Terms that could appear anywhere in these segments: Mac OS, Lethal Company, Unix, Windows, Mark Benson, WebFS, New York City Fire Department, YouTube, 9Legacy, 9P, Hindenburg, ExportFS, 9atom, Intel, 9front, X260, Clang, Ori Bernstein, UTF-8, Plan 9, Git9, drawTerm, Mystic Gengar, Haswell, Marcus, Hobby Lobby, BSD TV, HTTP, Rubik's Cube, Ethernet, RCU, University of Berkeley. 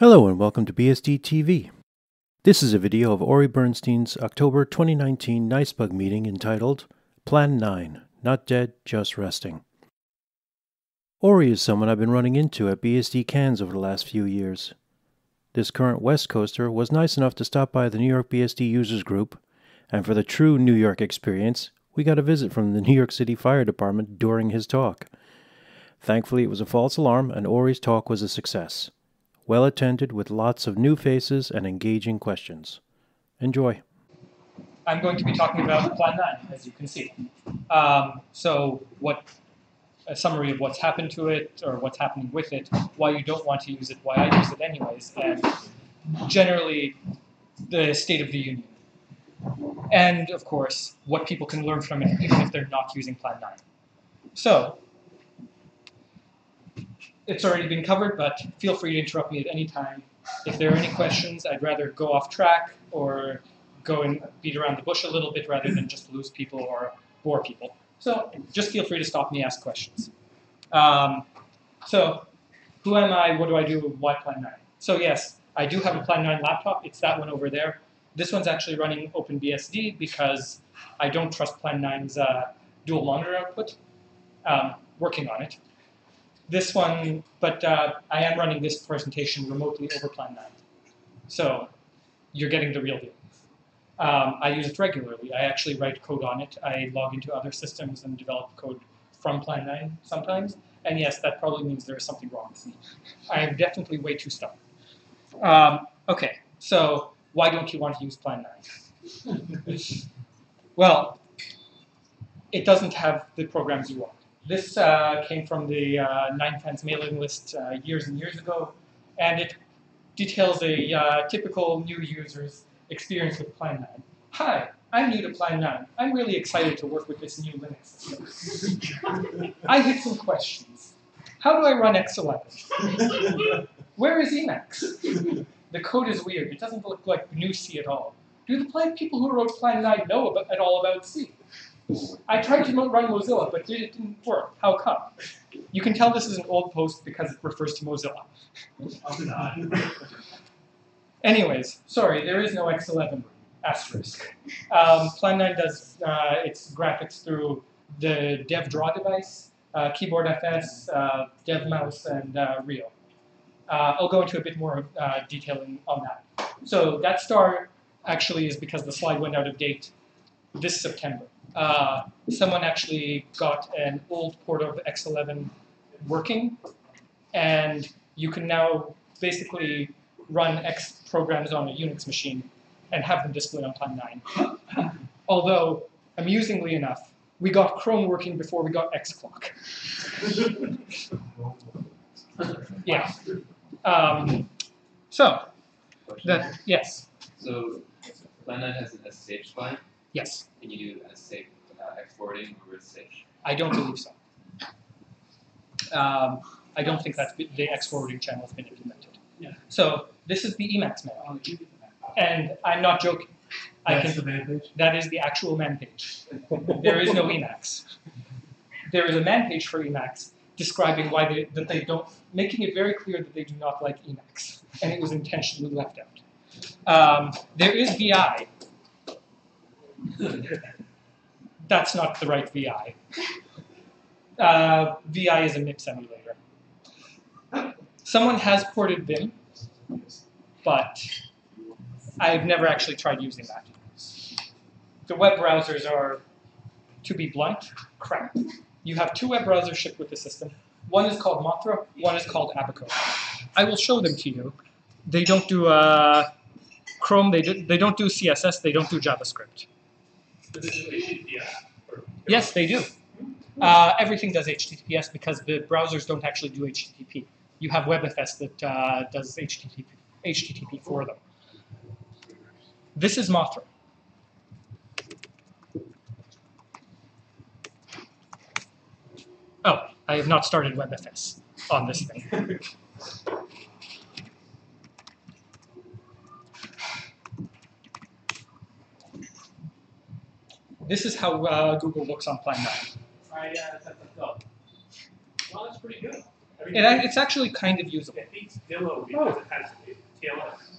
Hello and welcome to BSD TV. This is a video of Ori Bernstein's October 2019 NICEBug meeting entitled Plan 9, Not Dead, Just Resting. Ori is someone I've been running into at BSD cans over the last few years. This current West Coaster was nice enough to stop by the New York BSD users group, and for the true New York experience, we got a visit from the New York City Fire Department during his talk. Thankfully, it was a false alarm and Ori's talk was a success. Well attended with lots of new faces and engaging questions. Enjoy. I'm going to be talking about Plan 9, as you can see. A summary of what's happened to it, or what's happening with it, why you don't want to use it, why I use it anyways, and generally the state of the union. And, of course, what people can learn from it even if they're not using Plan 9. So, it's already been covered, but feel free to interrupt me at any time. If there are any questions, I'd rather go off track or go and beat around the bush a little bit rather than just lose people or bore people. So just feel free to stop me, ask questions. Who am I? What do I do? Why Plan 9? So yes, I do have a Plan 9 laptop. It's that one over there. This one's actually running OpenBSD because I don't trust Plan 9's dual monitor output. Working on it. This one, but I am running this presentation remotely over Plan 9. So you're getting the real deal. I use it regularly. I actually write code on it. I log into other systems and develop code from Plan 9 sometimes. And yes, that probably means there is something wrong with me. I am definitely way too stubborn. Okay, so why don't you want to use Plan 9? Well, it doesn't have the programs you want. This came from the 9front mailing list years and years ago, and it details a typical new user's experience with Plan 9. Hi, I'm new to Plan 9. I'm really excited to work with this new Linux system. I had some questions. How do I run X11? Where is Emacs? The code is weird. It doesn't look like GNU C at all. Do the people who wrote Plan 9 know at all about C? I tried to run Mozilla, but it didn't work. How come? You can tell this is an old post because it refers to Mozilla. Anyways, sorry, there is no X11 asterisk. Plan 9 does its graphics through the dev draw device, KeyboardFS, dev mouse, and Rio. I'll go into a bit more detailing on that. So that star actually is because the slide went out of date this September. Someone actually got an old port of X11 working, and you can now basically run X programs on a Unix machine and have them displayed on Plan 9. Although, amusingly enough, we got Chrome working before we got Xclock. Yeah. Yes. So, Plan 9 has an SSH client? Yes. Can you do SSH without exporting over SSH? I don't believe so. I don't think that the exporting channel has been implemented. Yeah. So this is the Emacs man, and I'm not joking. That's the man page? That is the actual man page. There is no Emacs. There is a man page for Emacs describing why they don't, making it very clear that they do not like Emacs, and it was intentionally left out. There is VI. That's not the right VI. VI is a MIPS emulator. Someone has ported Vim, but I've never actually tried using that. The web browsers are, to be blunt, crap. You have two web browsers shipped with the system. One is called Mothra, one is called Abaco. I will show them to you. They don't do Chrome, they don't do CSS, they don't do JavaScript. Yes, they do. Everything does HTTPS because the browsers don't actually do HTTP. You have WebFS that does HTTP for them. This is Mothra. Oh, I have not started WebFS on this thing. This is how Google looks on Plan 9. I set this up. Well, that's pretty good. I It's actually kind of usable. It beats Dillo because it has TLS.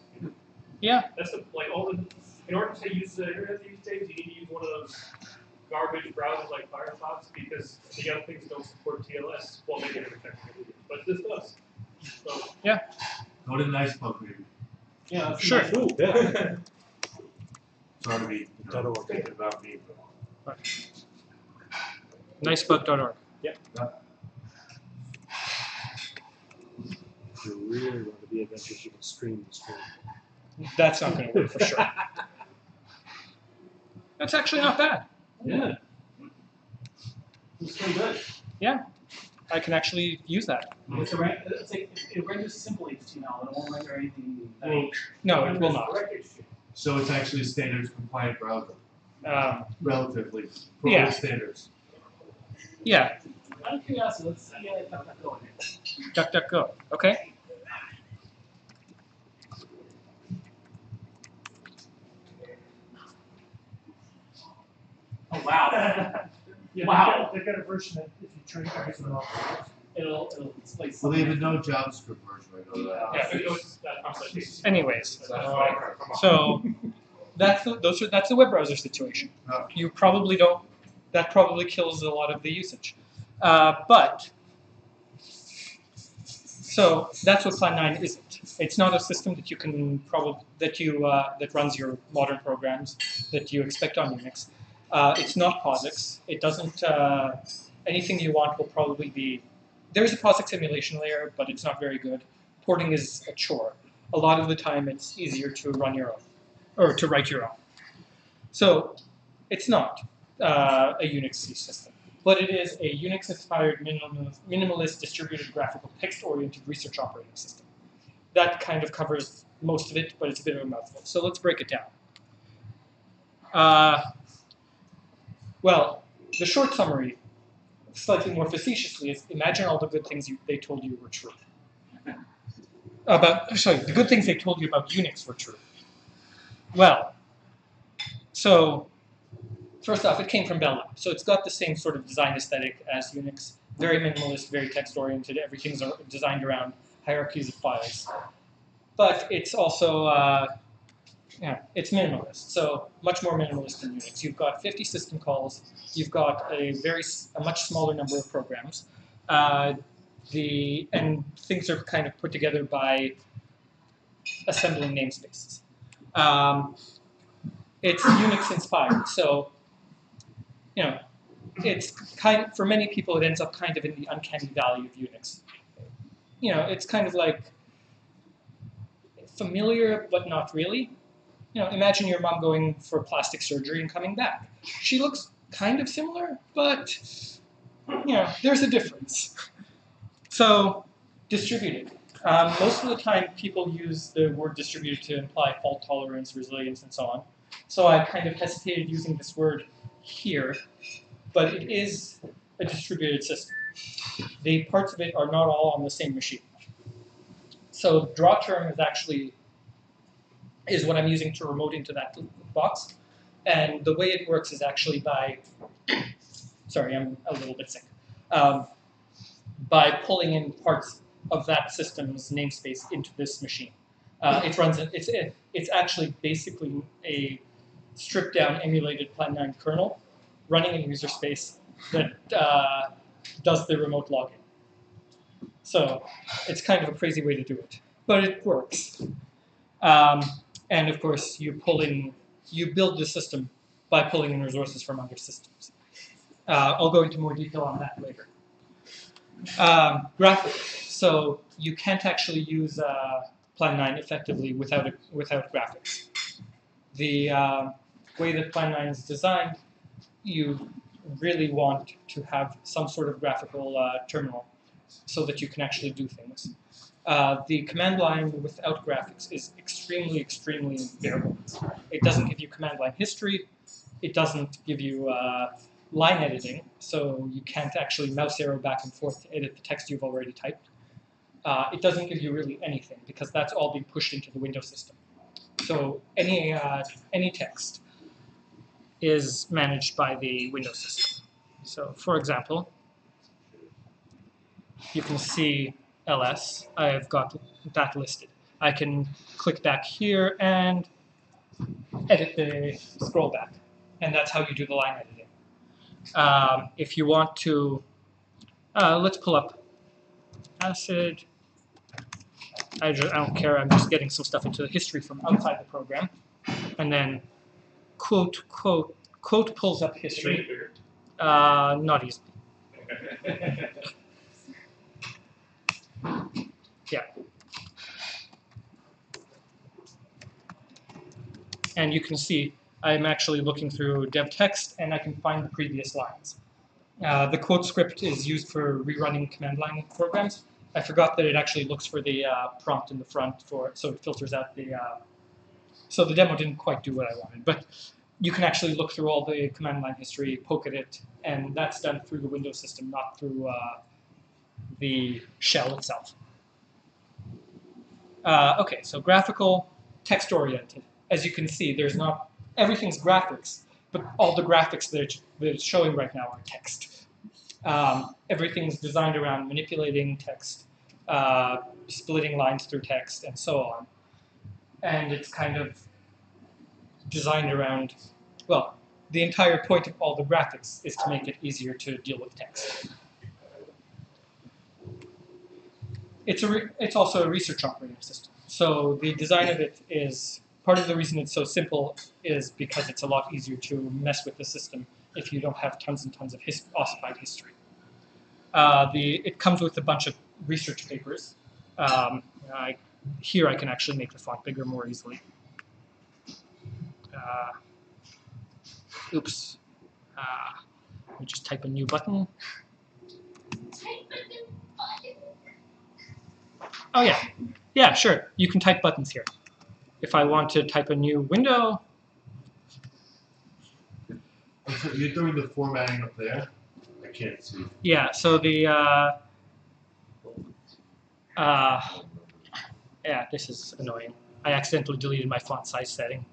Yeah. That's the, like, all the, in order to use the internet these days, you need to use one of those garbage browsers like Firefox because the other things don't support TLS. Well, they get it protected, but this does. So, yeah. Go to the nice pub maybe. Yeah. Sure. Nice. Ooh, yeah. Sorry to be, thinking about me. But... Nicebug.org. Yeah. If you really want to be adventurous, you can stream the stream. That's not going to work for sure. That's actually not bad. Yeah. It's pretty good. Yeah. I can actually use that. It's it renders simple HTML. It won't render anything. No, it will not. So it's actually a standards-compliant browser. Relatively. For yeah. Standards. Yeah. Out of curiosity, let's see DuckDuckGo in it. DuckDuckGo. Okay. Oh wow! Yeah, wow! They've got a version that if you turn everything off, it'll display something. Well, they have no JavaScript version right now. Yeah, but it was that. Anyways, so that's the web browser situation. Oh. You probably don't. That probably kills a lot of the usage. But so that's what Plan 9 isn't. It's not a system that you can that runs your modern programs that you expect on Unix. It's not POSIX. It doesn't, anything you want will probably be, there's a POSIX emulation layer, but it's not very good. Porting is a chore. A lot of the time it's easier to run your own, or to write your own. So it's not a Unix-y system, but it is a Unix-inspired minimalist distributed graphical text-oriented research operating system. That kind of covers most of it, but it's a bit of a mouthful. So let's break it down. Well, the short summary, slightly more facetiously, is imagine all the good things they told you were true. The good things they told you about Unix were true. Well, so first off, it came from Bell Labs. So it's got the same sort of design aesthetic as Unix. Very minimalist, very text-oriented. Everything's designed around hierarchies of files. But it's also... Yeah, it's minimalist, so much more minimalist than Unix. You've got 50 system calls. You've got a much smaller number of programs. And things are kind of put together by assembling namespaces. It's Unix inspired, so you know it's for many people it ends up kind of in the uncanny valley of Unix. You know, it's kind of like familiar but not really. You know, imagine your mom going for plastic surgery and coming back. She looks kind of similar, but, you know, there's a difference. So, distributed. Most of the time, people use the word distributed to imply fault tolerance, resilience, and so on. So I kind of hesitated using this word here, but it is a distributed system. The parts of it are not all on the same machine. So drawTerm is actually... is what I'm using to remote into that box. And the way it works is actually by, sorry, I'm a little bit sick, by pulling in parts of that system's namespace into this machine. It's actually basically a stripped down emulated Plan 9 kernel running in user space that does the remote login. So it's kind of a crazy way to do it, but it works. And of course, you build the system by pulling in resources from other systems. I'll go into more detail on that later. Graphics. So you can't actually use Plan 9 effectively without graphics. The way that Plan 9 is designed, you really want to have some sort of graphical terminal so that you can actually do things. The command line without graphics is extremely, extremely variable. It doesn't give you command line history. It doesn't give you line editing, so you can't actually mouse arrow back and forth to edit the text you've already typed. It doesn't give you really anything, because that's all being pushed into the Windows system. So any text is managed by the Windows system. So, for example, you can see LS. I've got that listed. I can click back here and edit the scroll back. And that's how you do the line editing. If you want to, let's pull up acid. I don't care, I'm just getting some stuff into the history from outside the program. And then quote, quote, quote pulls up history. Not easily. Yeah. And you can see I'm actually looking through dev text and I can find the previous lines. The quote script is used for rerunning command line programs. I forgot that it actually looks for the prompt in the front, so it filters out the... so the demo didn't quite do what I wanted, but you can actually look through all the command line history, poke at it, and that's done through the Windows system, not through the shell itself. Okay, so graphical, text-oriented. As you can see, there's not... everything's graphics, but all the graphics that it's showing right now are text. Everything's designed around manipulating text, splitting lines through text, and so on. And it's kind of designed around, well, the entire point of all the graphics is to make it easier to deal with text. It's also a research operating system. So the design of it is, part of the reason it's so simple is because it's a lot easier to mess with the system if you don't have tons and tons of ossified history. It comes with a bunch of research papers. Here I can actually make the font bigger more easily. Oops. Let me just type a new button. Oh yeah. Yeah, sure. You can type buttons here. If I want to type a new window. You're doing the formatting up there? I can't see. Yeah, so the... yeah, this is annoying. I accidentally deleted my font size setting.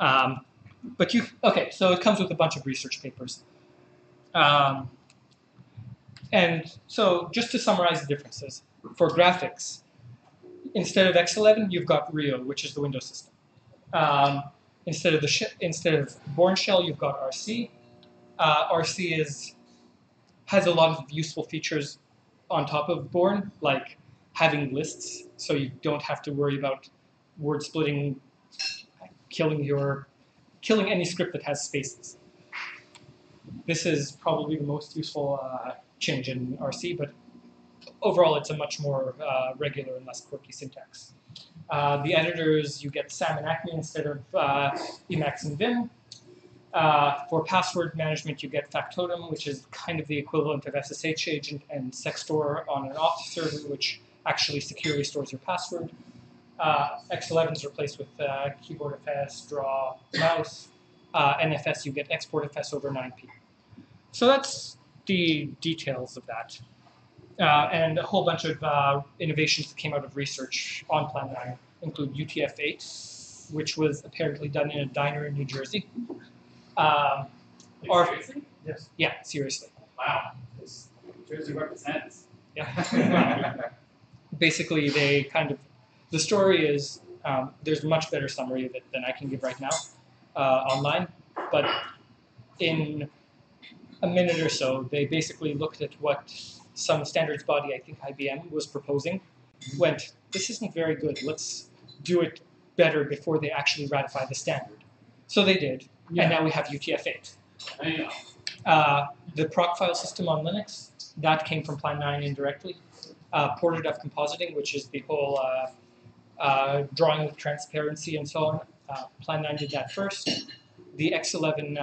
Okay, so it comes with a bunch of research papers. And so just to summarize the differences, for graphics, instead of X11, you've got Rio, which is the Windows system. Instead of Born Shell, you've got RC. RC has a lot of useful features on top of Born, like having lists, so you don't have to worry about word splitting, killing any script that has spaces. This is probably the most useful change in RC, but overall it's a much more regular and less quirky syntax. The editors, you get SAM and ACME instead of Emacs and Vim. For password management, you get Factotum, which is kind of the equivalent of SSH agent and Secstore on an auth server, which actually securely stores your password. X11 is replaced with KeyboardFS, Draw, Mouse. NFS, you get ExportFS over 9p. So that's the details of that. And a whole bunch of innovations that came out of research on Plan 9 include UTF-8, which was apparently done in a diner in New Jersey. Seriously? Yes. Yeah, seriously. Wow. Jersey represents. Yeah. Basically, they kind of... The story is... there's a much better summary of it than I can give right now online. But in a minute or so, they basically looked at what... some standards body, I think IBM, was proposing, went, this isn't very good, let's do it better before they actually ratify the standard. So they did, and now we have UTF-8. The proc file system on Linux, that came from Plan 9 indirectly. Portadef compositing, which is the whole drawing with transparency and so on, Plan 9 did that first. The X11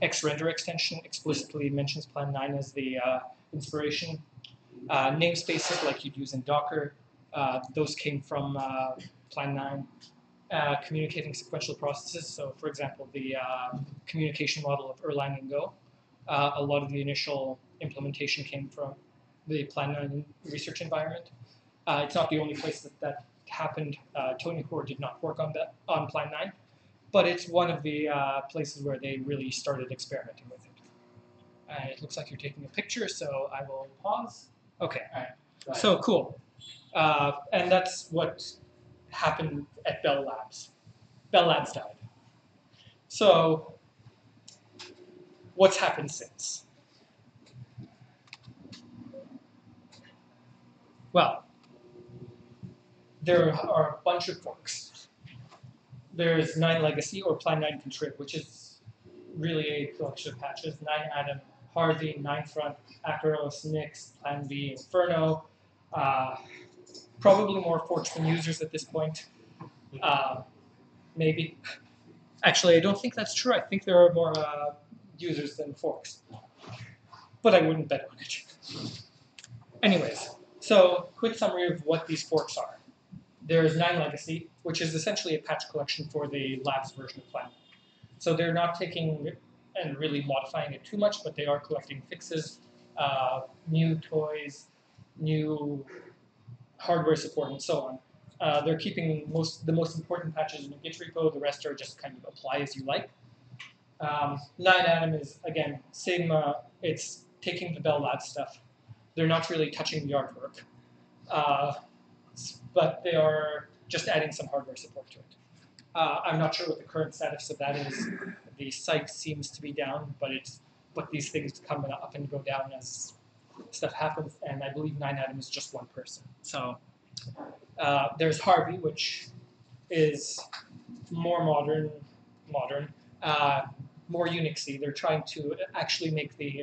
X-render extension explicitly mentions Plan 9 as the inspiration. Namespaces like you'd use in Docker, those came from Plan 9. Communicating sequential processes, so for example the communication model of Erlang and Go, a lot of the initial implementation came from the Plan 9 research environment. It's not the only place that happened. Tony Hoare did not work on that on Plan 9, but it's one of the places where they really started experimenting with it. It looks like you're taking a picture, so I will pause. Okay. All right. Right. So cool. And that's what happened at Bell Labs. Bell Labs died. So what's happened since? Well, there are a bunch of forks. There's 9Legacy or Plan 9 Contrib, which is really a collection of patches. 9atom, Harvey, 9front, Acheros, Nix, Plan V, Inferno. Probably more forks than users at this point. Maybe. Actually, I don't think that's true. I think there are more users than forks. But I wouldn't bet on it. Anyways, so quick summary of what these forks are. There's 9Legacy, which is essentially a patch collection for the labs version of Plan. So they're not taking and really modifying it too much, but they are collecting fixes, new toys, new hardware support, and so on. They're keeping the most important patches in a Git repo. The rest are just kind of apply as you like. 9atom is, again, same. It's taking the Bell Labs stuff. They're not really touching the artwork, but they are just adding some hardware support to it. I'm not sure what the current status of that is. The site seems to be down, but these things come up and go down as stuff happens, and I believe 9atom is just one person. So there's Harvey, which is more modern, more Unixy. They're trying to actually make the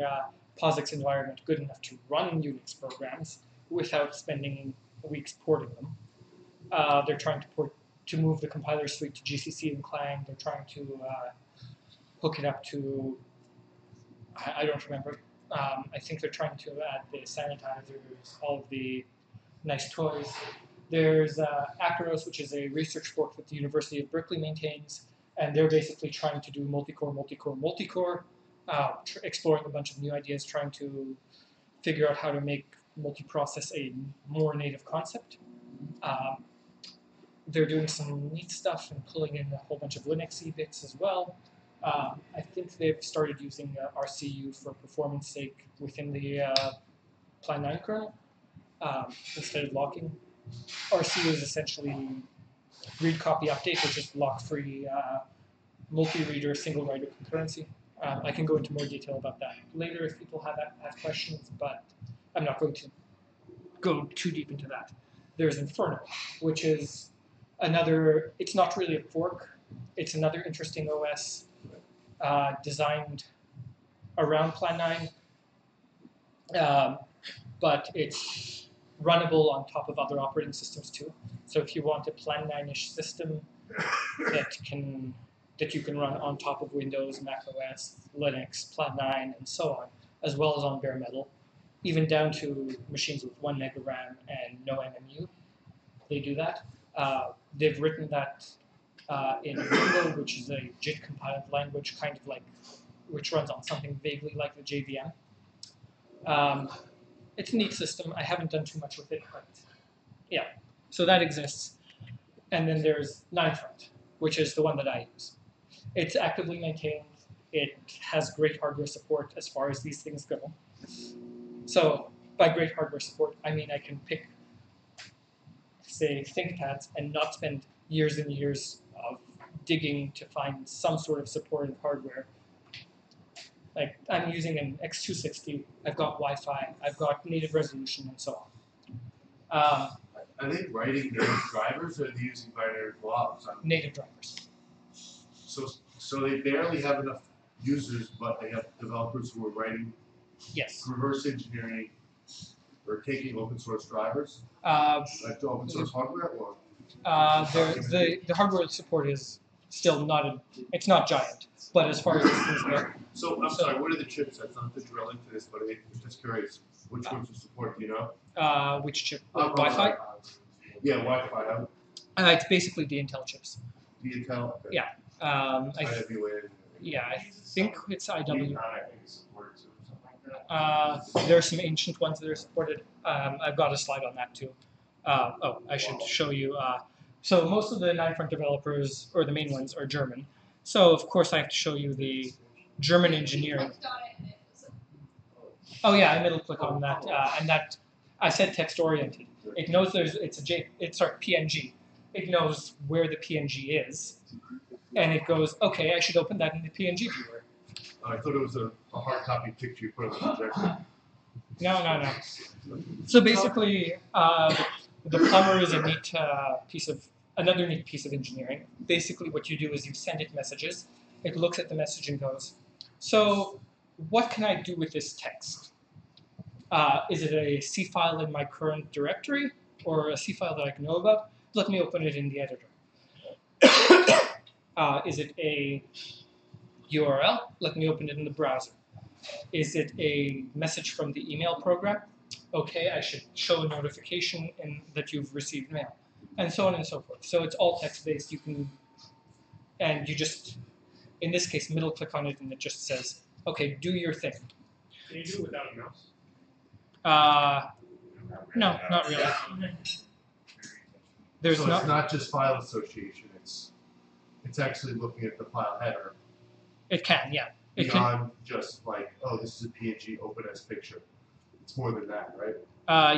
POSIX environment good enough to run Unix programs without spending weeks porting them. They're trying to move the compiler suite to GCC and Clang. They're trying to hook it up to, I don't remember. I think they're trying to add the sanitizers, all of the nice toys. There's Acheros, which is a research fork that the University of Berkeley maintains, and they're basically trying to do multi-core, exploring a bunch of new ideas, trying to figure out how to make multi-process a more native concept. They're doing some neat stuff and pulling in a whole bunch of Linuxy bits as well. I think they've started using RCU for performance sake within the Plan 9 kernel instead of locking. RCU is essentially read, copy, update, which is lock-free, multi-reader, single-writer concurrency. I can go into more detail about that later if people have questions, but I'm not going to go too deep into that. There's Inferno, which is another, it's not really a fork, it's another interesting OS designed around Plan 9, but it's runnable on top of other operating systems too. So if you want a Plan 9-ish system that you can run on top of Windows, Mac OS, Linux, Plan 9, and so on, as well as on bare metal, even down to machines with 1 meg of RAM and no MMU, they do that. They've written that in Go, which is a JIT compiled language, kind of like, which runs on something vaguely like the JVM. It's a neat system. I haven't done too much with it, but yeah. So that exists. And then there's 9front, which is the one that I use. It's actively maintained. It has great hardware support as far as these things go. So by great hardware support, I mean I can pick, say, ThinkPads and not spend years and years of digging to find some sort of supported hardware. Like, I'm using an X260, I've got Wi-Fi, I've got native resolution, and so on. Are they writing native drivers, or are they using binary blobs? Native drivers. So they barely have enough users, but they have developers who are writing. Yes. Reverse engineering or taking open source drivers, like the open source hardware, or the hardware support is still not it's not giant, but as far as things go. So I'm sorry, what are the chips? I thought that you were linked to this, but I'm just curious, which ones will support? Do you know? Which chip? Wi-Fi. Yeah, Wi-Fi. It's basically the Intel chips. The Intel. Okay. Yeah. Yeah, I think it's IW. There are some ancient ones that are supported. I've got a slide on that too. Oh, I should show you. So most of the 9front developers, or the main ones, are German. So of course I have to show you the German engineering. Oh yeah, I middle click on that, and that I said text-oriented. It knows there's, it's a PNG. It knows where the PNG is, and it goes, okay, I should open that in the PNG viewer. I thought it was a hard copy picture you put on the projector. No, no, no. So basically, the plumber is a neat piece of, another neat piece of engineering. Basically what you do is you send it messages. It looks at the message and goes, so what can I do with this text? Is it a C file in my current directory or a C file that I can know about? Let me open it in the editor. Is it a URL? Let me open it in the browser. Is it a message from the email program? Okay, I should show a notification in, that you've received mail, and so on and so forth. So it's all text-based. You can, and you just, in this case, middle click on it, and it just says, okay, do your thing. Can you do it without a mouse? No, not really. There's so it's not just file association. It's actually looking at the file header. It can, yeah. Beyond just like, oh, this is a PNG, open as picture. It's more than that, right?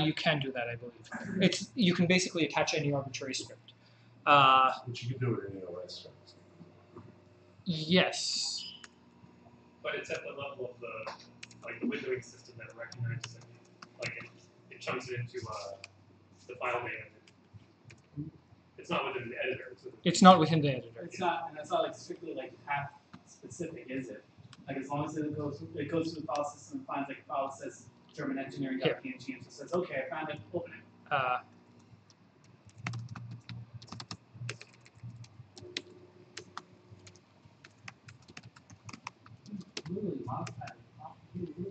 You can do that, I believe. It's, you can basically attach any arbitrary script. Which you can do with any OS. Yes. But it's at the level of the, like, the windowing system that recognizes it. Like, it chunks it into the file name. It's not within the editor. It's not within the editor. It's not, and that's not like strictly like path specific, is it? Like, as long as it goes through the file system and finds like a file that says German engineering.png and just says, okay, I found it, open it.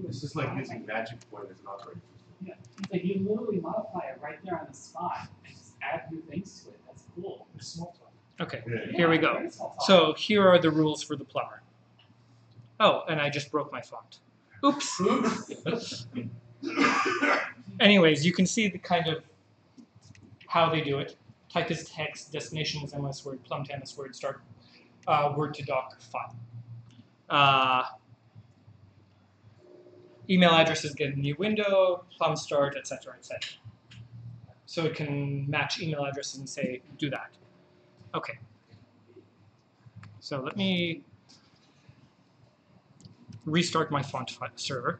It's just like using magic point as an operating system. Yeah, it's like you literally modify it right there on the spot and just add new things to it. That's cool. It's small talk. Okay, yeah. Here we go. So here are the rules for the plumber. Oh, and I just broke my font. Oops. Anyways, you can see the kind of how they do it. Type is text, destination is MS Word, plum to MS Word, start Word to doc file. Email addresses get a new window, plum start, etc., etc. So it can match email addresses and say, do that. Okay. So let me restart my font server.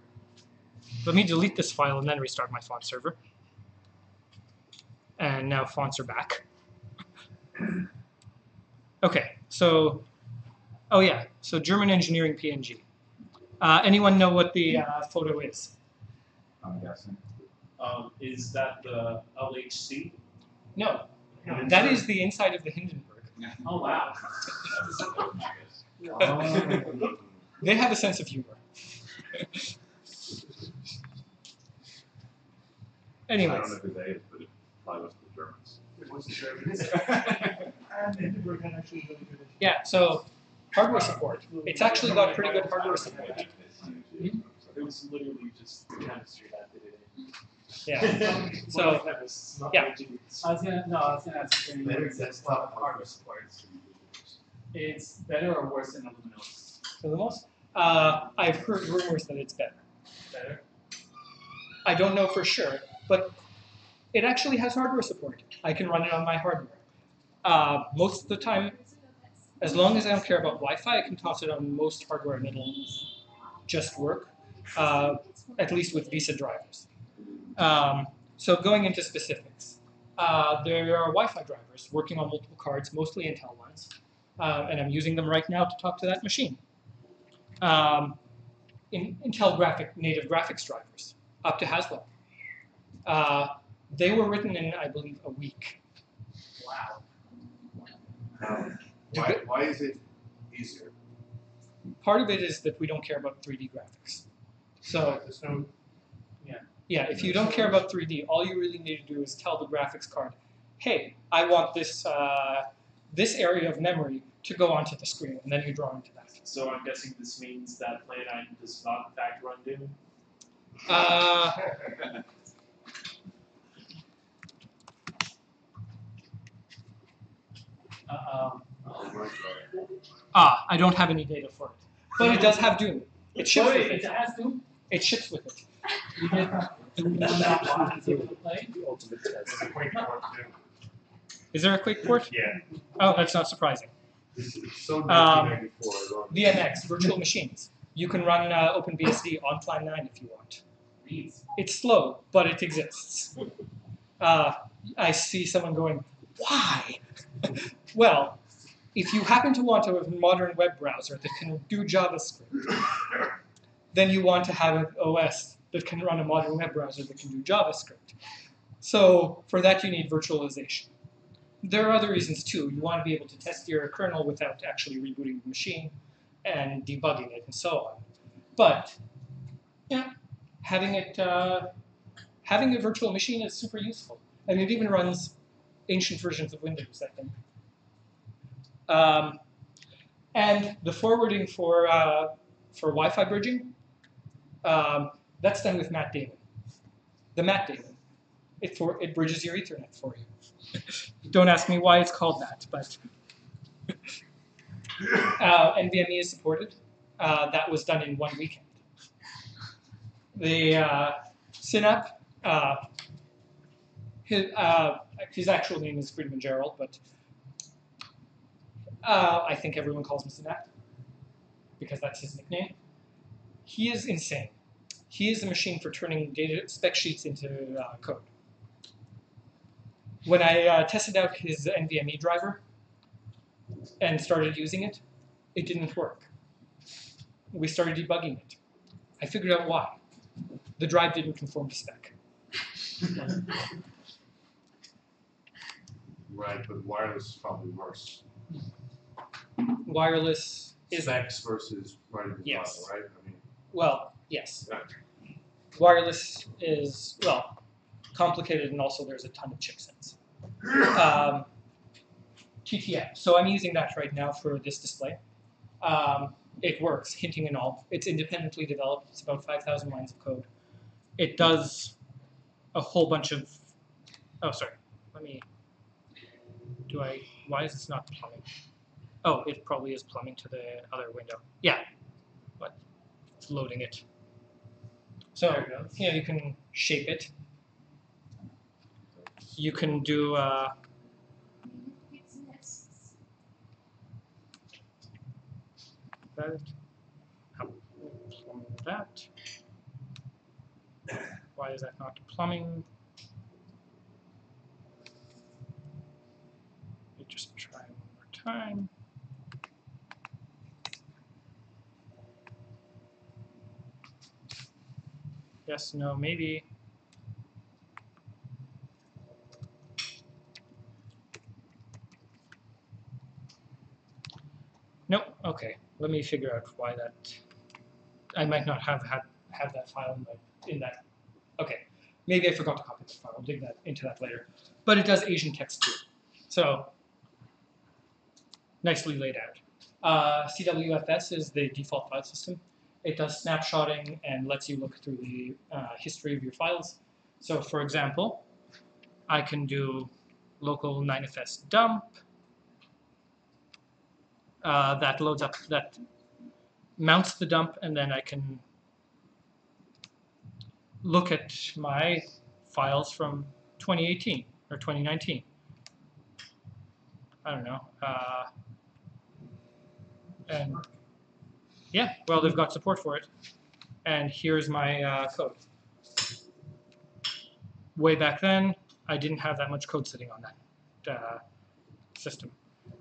Let me delete this file and then restart my font server. And now fonts are back. Okay, so, oh yeah, so German engineering PNG. Anyone know what the photo is? I'm guessing. Is that the LHC? No. That is the inside of the Hindenburg. Oh, wow. They have a sense of humor. Anyways. I don't know who they is, but it probably was the Germans. It was the Germans. And Hindenburg had actually really good engineering. Yeah, so hardware support. It's actually got pretty good hardware support. It was literally just the chemistry that they did. Yeah. So, yeah. I was gonna ask you about hardware support. It's better or worse than Illuminox? Illuminox? I've heard rumors that it's better. Better? I don't know for sure, but it actually has hardware support. I can run it on my hardware. Most of the time, as long as I don't care about Wi-Fi, I can toss it on most hardware and it'll just work, at least with Visa drivers. So going into specifics, there are Wi-Fi drivers working on multiple cards, mostly Intel ones, and I'm using them right now to talk to that machine. Intel native graphics drivers, up to Haswell. They were written in, I believe, a week. Wow. Why is it easier? Part of it is that we don't care about 3D graphics. So, yeah, if you don't care about 3D, all you really need to do is tell the graphics card, hey, I want this this area of memory to go onto the screen, and then you draw into that. So I'm guessing this means that plan item does not in fact run Doom? I don't have any data for it. But it does have Doom. It ships with it. It has Doom? It ships with it. Is there a quick port? Yeah. Oh, that's not surprising. VMX, virtual machines. You can run OpenBSD on Plan 9 if you want. It's slow, but it exists. I see someone going, why? Well, if you happen to want a modern web browser that can do JavaScript, then you want to have an OS that can run a modern web browser that can do JavaScript. So for that, you need virtualization. There are other reasons, too. You want to be able to test your kernel without actually rebooting the machine and debugging it and so on. But, yeah, having a virtual machine is super useful. And it even runs ancient versions of Windows, I think. And the forwarding for Wi-Fi bridging, that's done with Matt Damon. The Matt Damon. It bridges your Ethernet for you. Don't ask me why it's called that, but NVMe is supported. That was done in one weekend. The Cinap, his actual name is Friedman Gerald, but I think everyone calls him Cinap because that's his nickname. He is insane. He is a machine for turning data spec sheets into code. When I tested out his NVMe driver and started using it, it didn't work. We started debugging it. I figured out why. The drive didn't conform to spec. Right, but wireless is probably worse. Wireless is specs versus writing the yes. Model, right? I mean, well, yes. Yeah. Wireless is, well, complicated, and also there's a ton of chipsets. TTF. So I'm using that right now for this display. It works, hinting and all. It's independently developed. It's about 5,000 lines of code. It does a whole bunch of. Oh, sorry. Let me. Do I? Why is this not plumbing? Oh, it probably is plumbing to the other window. Yeah, but it's loading it. So you know, you can shape it. You can do. That. Why is that not plumbing? Let me just try one more time. Yes, no, maybe. Nope, okay. Let me figure out why that. I might not have had that file in that. Okay, maybe I forgot to copy that file. I'll dig into that later. But it does Asian text too, so nicely laid out. CWFS is the default file system. It does snapshotting and lets you look through the history of your files. So, for example, I can do local 9fs dump. That loads up, that mounts the dump, and then I can look at my files from 2018 or 2019. I don't know. And yeah, well, they've got support for it. And here's my code. Way back then, I didn't have that much code sitting on that system.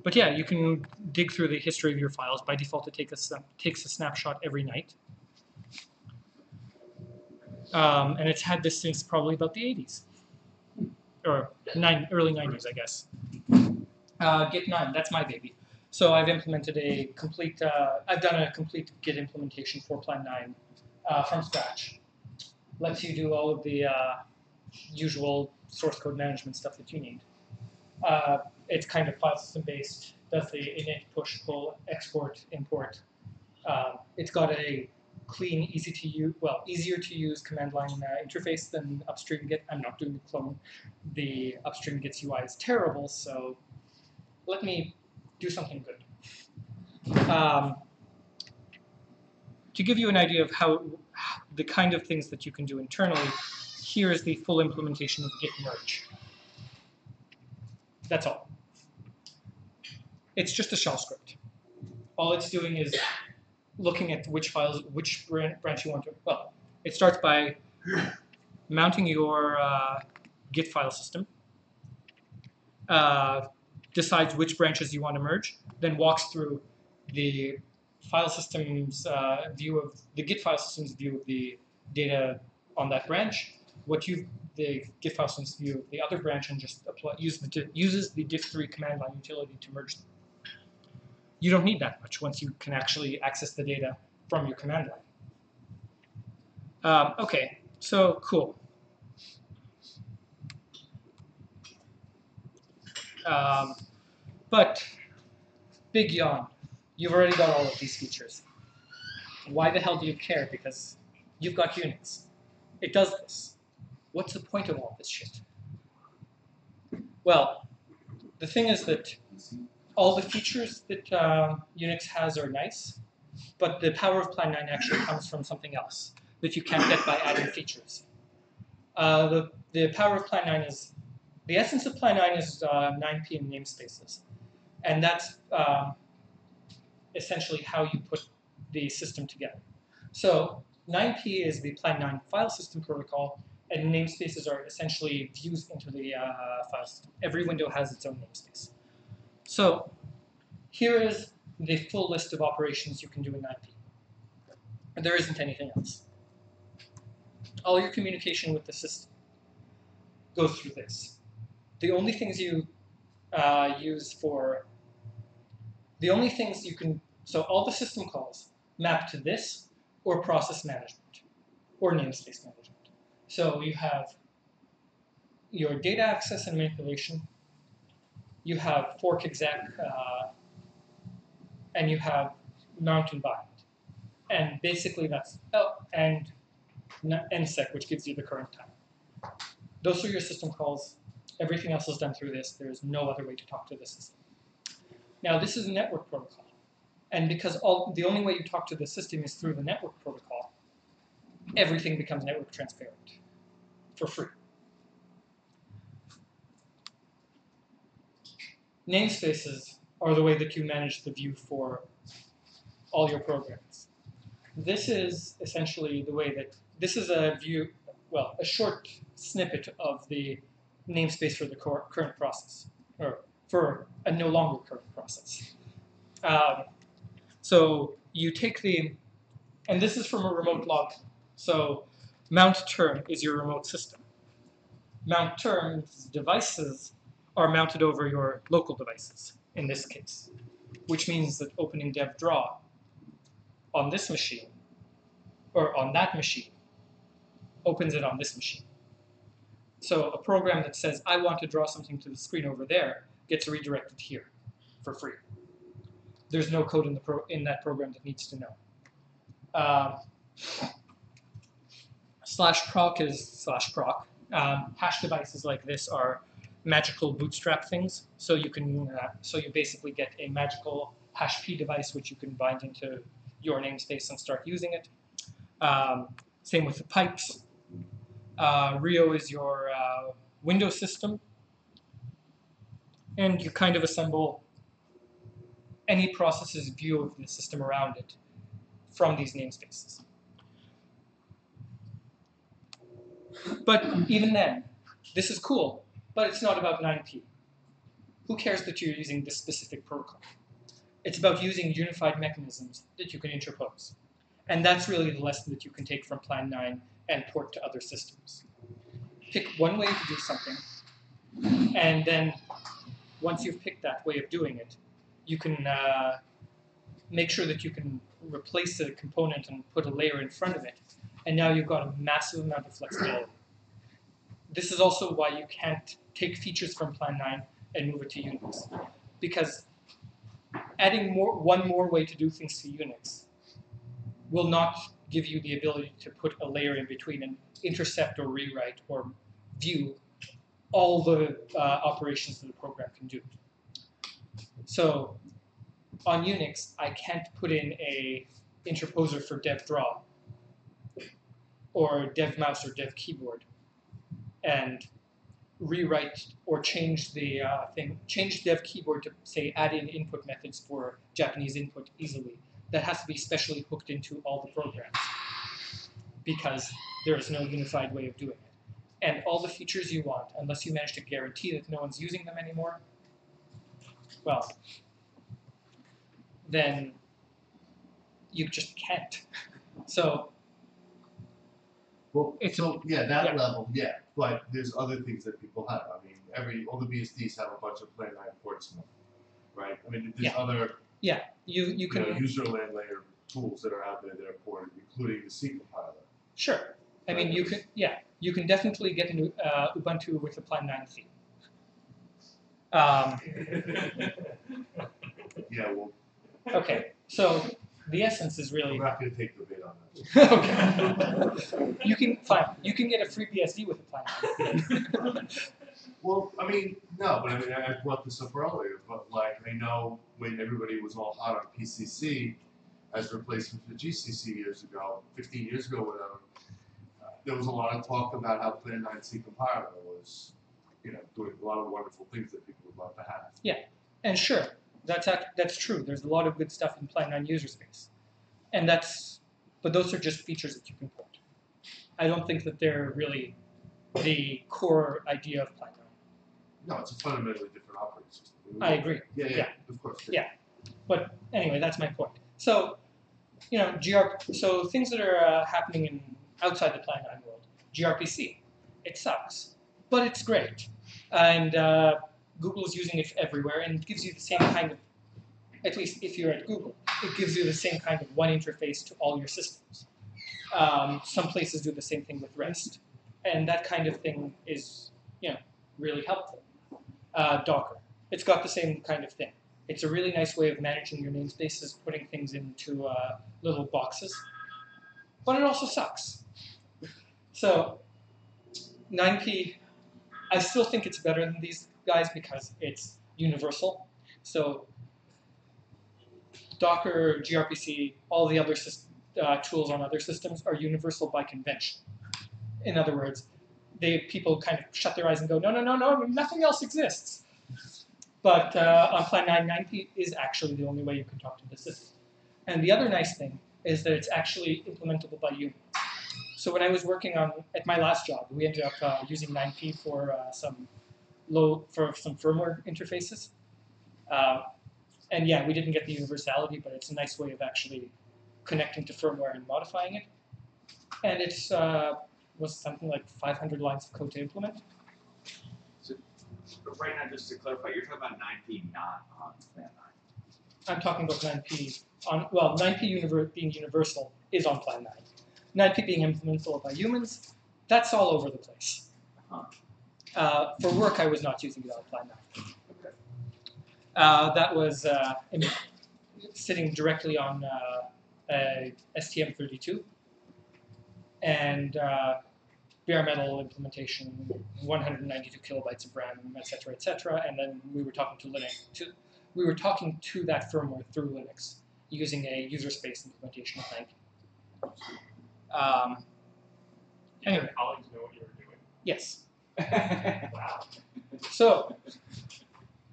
But yeah, you can dig through the history of your files. By default, it takes a snapshot every night. And it's had this since probably about the 80s. Or early 90s, I guess. Git9, that's my baby. So I've implemented a complete, I've done a complete Git implementation for Plan 9 from scratch. Lets you do all of the usual source code management stuff that you need. It's kind of file system based, does the init, push, pull, export, import. It's got a clean, easy to use, well, easier to use command line interface than upstream Git. I'm not doing the clone. The upstream Git's UI is terrible, so let me do something good. To give you an idea of how the kind of things that you can do internally, here is the full implementation of git merge. That's all. It's just a shell script. All it's doing is looking at which files, which branch you want to. Well, it starts by mounting your git file system, decides which branches you want to merge, then walks through the file system's view of the git file system's view of the data on that branch, what you the git file system's view of the other branch, and just apply, uses the diff3 command line utility to merge them. You don't need that much once you can actually access the data from your command line. Okay, so cool. But big yawn. You've already got all of these features. Why the hell do you care? Because you've got Unix. It does this. What's the point of all this shit? Well, the thing is that all the features that Unix has are nice, but the power of Plan 9 actually comes from something else that you can't get by adding features. The power of Plan 9 is, the essence of Plan 9 is 9p in namespaces. And that's essentially how you put the system together. So 9p is the Plan 9 file system protocol, and namespaces are essentially views into the file system. Every window has its own namespace. So here is the full list of operations you can do in 9p. And there isn't anything else. All your communication with the system goes through this. The only things you so all the system calls map to this, or process management, or namespace management. So you have your data access and manipulation, you have fork exec, and you have mount and bind. And basically that's, and nsec, which gives you the current time. Those are your system calls. Everything else is done through this. There's no other way to talk to the system. Now, this is a network protocol, and because the only way you talk to the system is through the network protocol, everything becomes network transparent for free. Namespaces are the way that you manage the view for all your programs. This is essentially the way that, this is a view, well, a short snippet of the namespace for the current process, or for a no longer current process. So you take the, and this is from a remote log. So mount term is your remote system. Mount term's devices are mounted over your local devices in this case, which means that opening dev draw on this machine, or on that machine, opens it on this machine. So a program that says, I want to draw something to the screen over there, gets redirected here for free. There's no code in, that program that needs to know. /proc is /proc. Hash devices like this are magical bootstrap things. So you can, so you basically get a magical hashp device which you can bind into your namespace and start using it. Same with the pipes. Rio is your Windows system. And you kind of assemble any process's view of the system around it from these namespaces. But even then, this is cool, but it's not about 9p. Who cares that you're using this specific protocol? It's about using unified mechanisms that you can interpose. And that's really the lesson that you can take from Plan 9 and port to other systems. Pick one way to do something, and then once you've picked that way of doing it, you can make sure that you can replace the component and put a layer in front of it, and now you've got a massive amount of flexibility. This is also why you can't take features from Plan 9 and move it to Unix, because adding one more way to do things to Unix will not give you the ability to put a layer in between and intercept or rewrite or view all the operations that the program can do. So on Unix, I can't put in a interposer for dev draw or dev mouse or dev keyboard and rewrite or change the thing, change dev keyboard to say add in input methods for Japanese input easily. That has to be specially hooked into all the programs because there is no unified way of doing it. And all the features you want, unless you manage to guarantee that no one's using them anymore, well, then you just can't. So. Well, it's so, yeah, that level, yeah. But there's other things that people have. I mean, all the BSDs have a bunch of plain line ports now, right? I mean, there's other you can user land layer tools that are out there that are ported, including the C compiler. Sure. I mean, you can you can definitely get into Ubuntu with the plain line theme. Yeah. Well. Okay. So. The essence is really. I'm not going to take the bait on that. Okay. You can fine. You can get a free BSD with a plan. Well, I mean, no, but I mean, I brought this up earlier. But like, I know when everybody was all hot on PCC as a replacement for GCC years ago, 15 years ago, whatever, there was a lot of talk about how Plan 9C compiler was, you know, doing a lot of wonderful things that people would love to have. Yeah, and sure. That's true. There's a lot of good stuff in Plan 9 user space, and but those are just features that you can port. I don't think that they're really the core idea of Plan 9. No, it's a fundamentally different operating system. I agree. Yeah, yeah, yeah. Of course. Yeah, but anyway, that's my point. So, you know, so things that are happening outside the Plan 9 world, gRPC, it sucks, but it's great, and. Google is using it everywhere, and it gives you the same kind of, at least if you're at Google, it gives you the same kind of one interface to all your systems. Some places do the same thing with REST, and that kind of thing is, you know, really helpful. Docker, it's got the same kind of thing. It's a really nice way of managing your namespaces, putting things into little boxes, but it also sucks. So, 9P, I still think it's better than these guys because it's universal. So Docker, gRPC, all the other tools on other systems are universal by convention. In other words, people kind of shut their eyes and go, no, no, no, no, nothing else exists. But on Plan 9, 9P is actually the only way you can talk to the system. And the other nice thing is that it's actually implementable by Unix. So when I was working at my last job, we ended up using 9P for some firmware interfaces. And yeah, we didn't get the universality, but it's a nice way of actually connecting to firmware and modifying it. And it was something like 500 lines of code to implement. So right now, just to clarify, you're talking about 9P not on Plan 9. I'm talking about 9P on, well, 9P being universal is on Plan 9. 9P being implementable by humans, that's all over the place. For work, I was not using it on Plan 9. Okay. That was sitting directly on a STM32 and bare metal implementation, 192 kilobytes of RAM, etc., etc. And then we were talking to Linux. We were talking to that firmware through Linux using a user space implementation of 9P. Anyway, colleagues know what you were doing. Yes. Wow. So,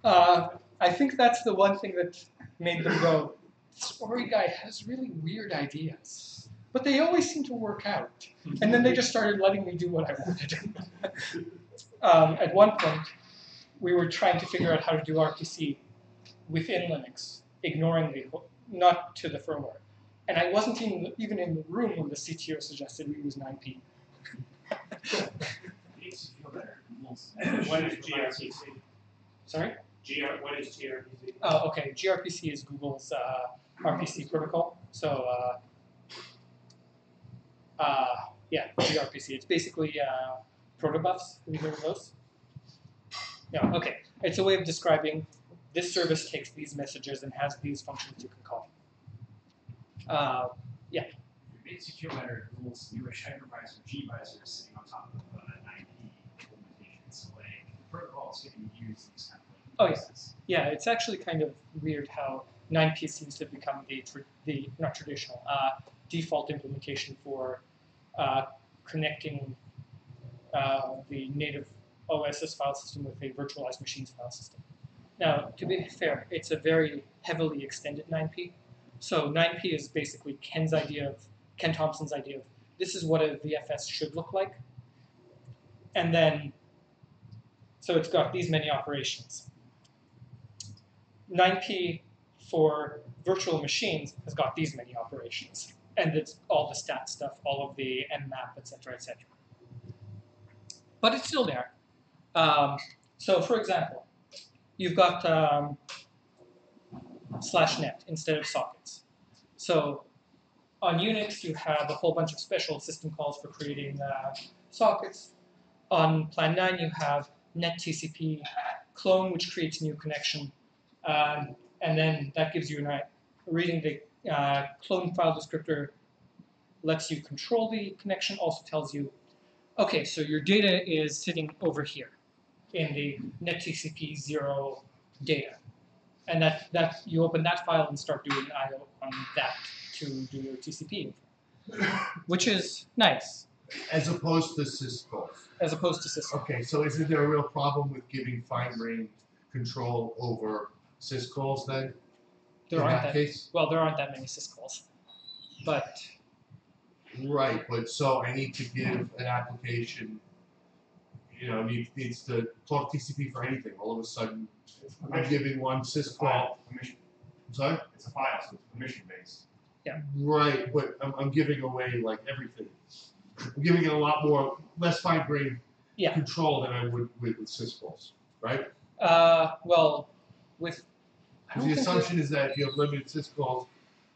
I think that's the one thing that made them go, this Ori guy has really weird ideas, but they always seem to work out. And then they just started letting me do what I wanted. At one point, we were trying to figure out how to do RPC within Linux, ignoring not to the firmware. And I wasn't even in the room when the CTO suggested we use 9P. What is gRPC? Sorry? What is gRPC? Oh, okay. gRPC is Google's RPC protocol. So, yeah, gRPC. It's basically protobufs. Have you heard of those? Yeah, okay. It's a way of describing this service takes these messages and has these functions you can call. Yeah. Your main secure letter Google's newish hypervisor, gvisor, is sitting on top of protocols that you use these kind of places. Yeah, it's actually kind of weird how 9P seems to become the default implementation for connecting the native OSS file system with a virtualized machines file system. Now, to be fair, it's a very heavily extended 9P. So 9P is basically Ken's idea of, Ken Thompson's idea of, this is what a VFS should look like. And then, so it's got these many operations. 9P for virtual machines has got these many operations. And it's all the stat stuff, all of the mmap, etc., etc. But it's still there. So for example, you've got /net instead of sockets. So on Unix, you have a whole bunch of special system calls for creating sockets. On Plan 9, you have nettcp clone, which creates a new connection. And then that gives you an reading the clone file descriptor, lets you control the connection, also tells you, okay, so your data is sitting over here in the nettcp 0 data. And that you open that file and start doing IO on that to do your TCP, which is nice. As opposed to syscalls. As opposed to syscalls. Okay, so isn't there a real problem with giving fine-grained control over syscalls then? There aren't that case? Well, there aren't that many syscalls, but. Right, but so I need to give an application, you know, needs to talk TCP for anything. All of a sudden, I'm giving one syscall. Sorry? It's a file, so it's permission-based. Yeah. Right, but I'm giving away like everything. I'm giving it a lot more, less fine-grained control than I would with syscalls, right? Well, with the assumption is that if you have limited syscalls,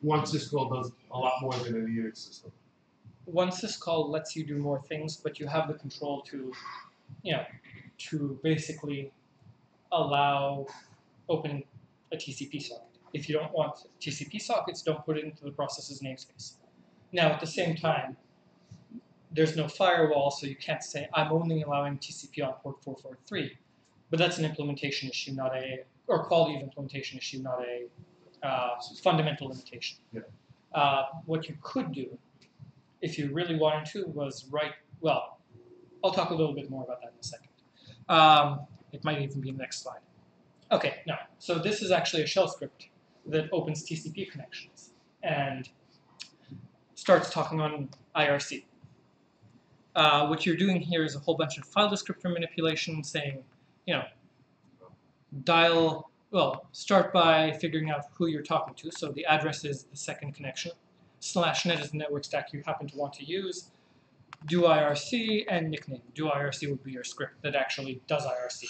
one syscall does a lot more than any Unix system. One syscall lets you do more things, but you have the control to, you know, to basically allow opening a TCP socket. If you don't want TCP sockets, don't put it into the processor's namespace. Now, at the same time, there's no firewall, so you can't say, I'm only allowing TCP on port 443. But that's an implementation issue, not a, or quality of implementation issue, not a fundamental limitation. Yeah. What you could do, if you really wanted to, was write, well, I'll talk a little bit more about that in a second. It might even be in the next slide. Okay, no. So this is actually a shell script that opens TCP connections and starts talking on IRC. What you're doing here is a whole bunch of file descriptor manipulation saying, you know, dial, well, start by figuring out who you're talking to. So the address is the second connection. /net is the network stack you happen to want to use. Do IRC and nickname. Do IRC would be your script that actually does IRC.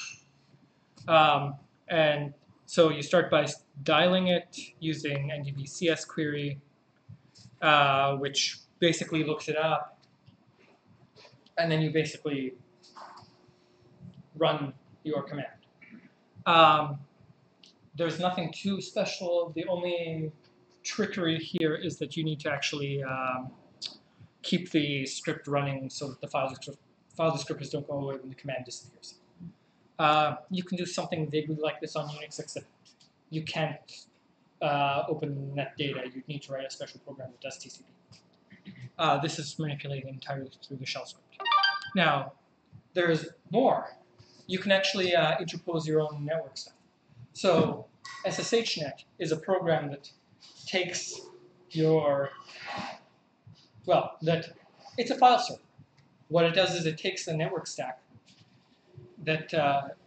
And so you start by dialing it using NDBCS query, which basically looks it up. And then you basically run your command. There's nothing too special. The only trickery here is that you need to actually keep the script running so that the file descriptors don't go away when the command disappears. You can do something vaguely like this on Unix, except you can't open net data. You'd need to write a special program that does TCP. This is manipulated entirely through the shell script. Now, there's more. You can actually interpose your own network stuff. So SSHNet is a program that takes your, well, that it's a file server. What it does is it takes the network stack that,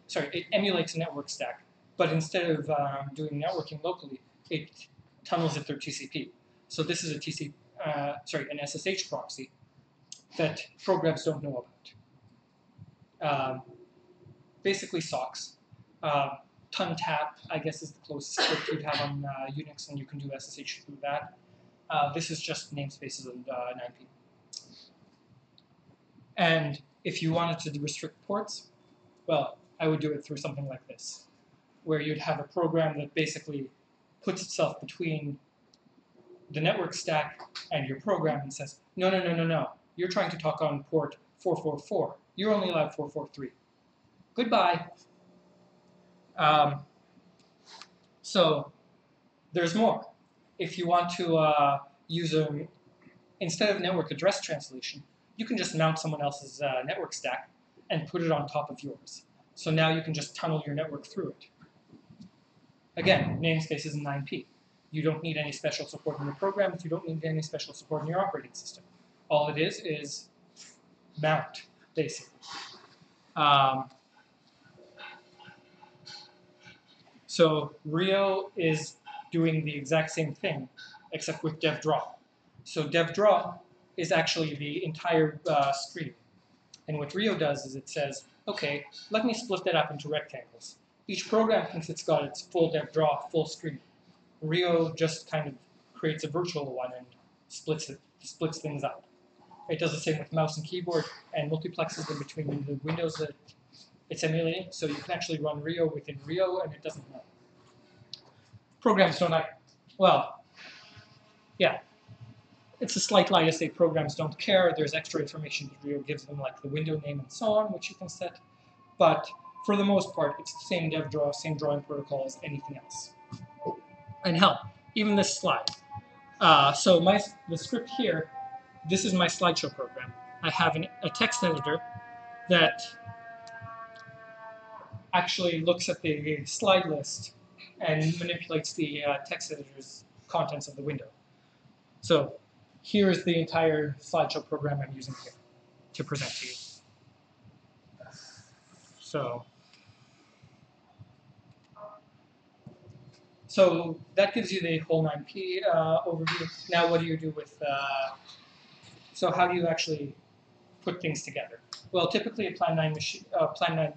sorry, it emulates a network stack, but instead of doing networking locally, it tunnels it through TCP. So this is a TCP. Sorry, an SSH proxy that programs don't know about. Basically socks. TUNTAP, I guess, is the closest script you'd have on Unix, and you can do SSH through that. This is just namespaces and 9P. And if you wanted to restrict ports, well, I would do it through something like this, where you'd have a program that basically puts itself between the network stack and your program and says, no, no, no, no, no. You're trying to talk on port 444. You're only allowed 443. Goodbye. So there's more. If you want to use, instead of network address translation, you can just mount someone else's network stack and put it on top of yours. So now you can just tunnel your network through it. Again, namespace is 9p. You don't need any special support in your program if you don't need any special support in your operating system. All it is mount, basically. So Rio is doing the exact same thing, except with devdraw. So devdraw is actually the entire stream. And what Rio does is it says, okay, let me split that up into rectangles. Each program thinks it's got its full devdraw, full stream. Rio just kind of creates a virtual one and splits things up. It does the same with mouse and keyboard and multiplexes in between the windows that it's emulating, so you can actually run Rio within Rio and it doesn't know. Programs don't like, well, yeah. It's a slight lie to say programs don't care. There's extra information that Rio gives them, like the window name and so on, which you can set. But for the most part, it's the same devdraw, same drawing protocol as anything else. And hell, even this slide. So the script here, this is my slideshow program. I have a text editor that actually looks at the slide list and manipulates the text editor's contents of the window. So here is the entire slideshow program I'm using here to present to you. So that gives you the whole 9p overview. Now what do you do with, so how do you actually put things together? Well, typically a Plan 9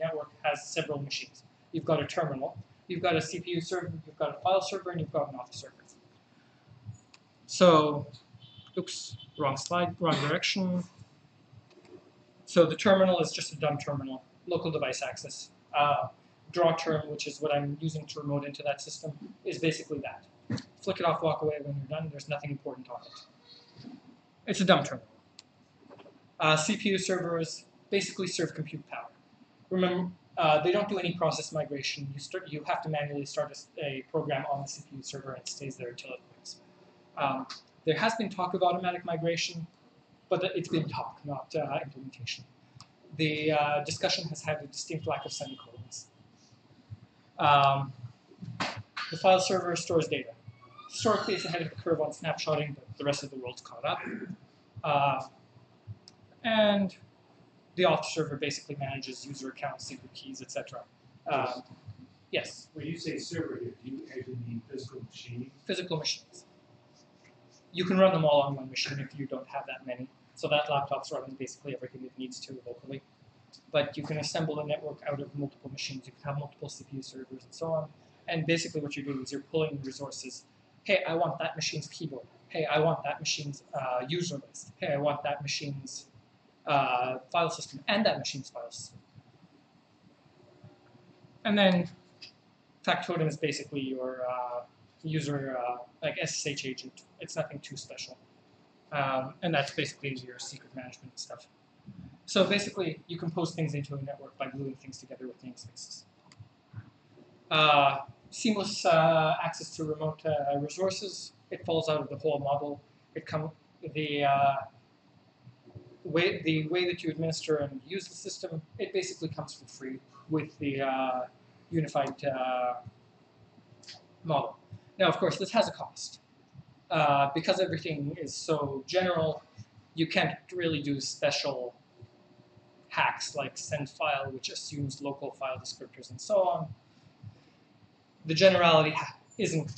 network has several machines. You've got a terminal, you've got a CPU server, you've got a file server, and you've got an auth server. So, oops, wrong slide, wrong direction. So the terminal is just a dumb terminal, local device access. Draw term, which is what I'm using to remote into that system, is basically that. Flick it off, walk away when you're done, there's nothing important on it. It's a dumb terminal. CPU servers basically serve compute power. Remember, they don't do any process migration. You have to manually start a program on the CPU server and it stays there until it moves. There has been talk of automatic migration, but it's been talk, not implementation. The discussion has had a distinct lack of semicolons. The file server stores data. Historically, it's ahead of the curve on snapshotting, but the rest of the world's caught up. And the auth server basically manages user accounts, secret keys, etc. Yes? When you say server, do you actually mean physical machines? Physical machines. You can run them all on one machine if you don't have that many. So that laptop's running basically everything it needs to locally. But you can assemble a network out of multiple machines. You can have multiple CPU servers and so on. And basically what you're doing is you're pulling resources. Hey, I want that machine's keyboard. Hey, I want that machine's user list. Hey, I want that machine's file system and that machine's file system. And then factotum is basically your user, like SSH agent. It's nothing too special. And that's basically your secret management stuff. So basically, you can post things into a network by gluing things together with namespaces. Seamless access to remote resources. It falls out of the whole model. The way that you administer and use the system, it basically comes for free with the unified model. Now, of course, this has a cost. Because everything is so general, you can't really do special hacks like send file, which assumes local file descriptors and so on. The generality isn't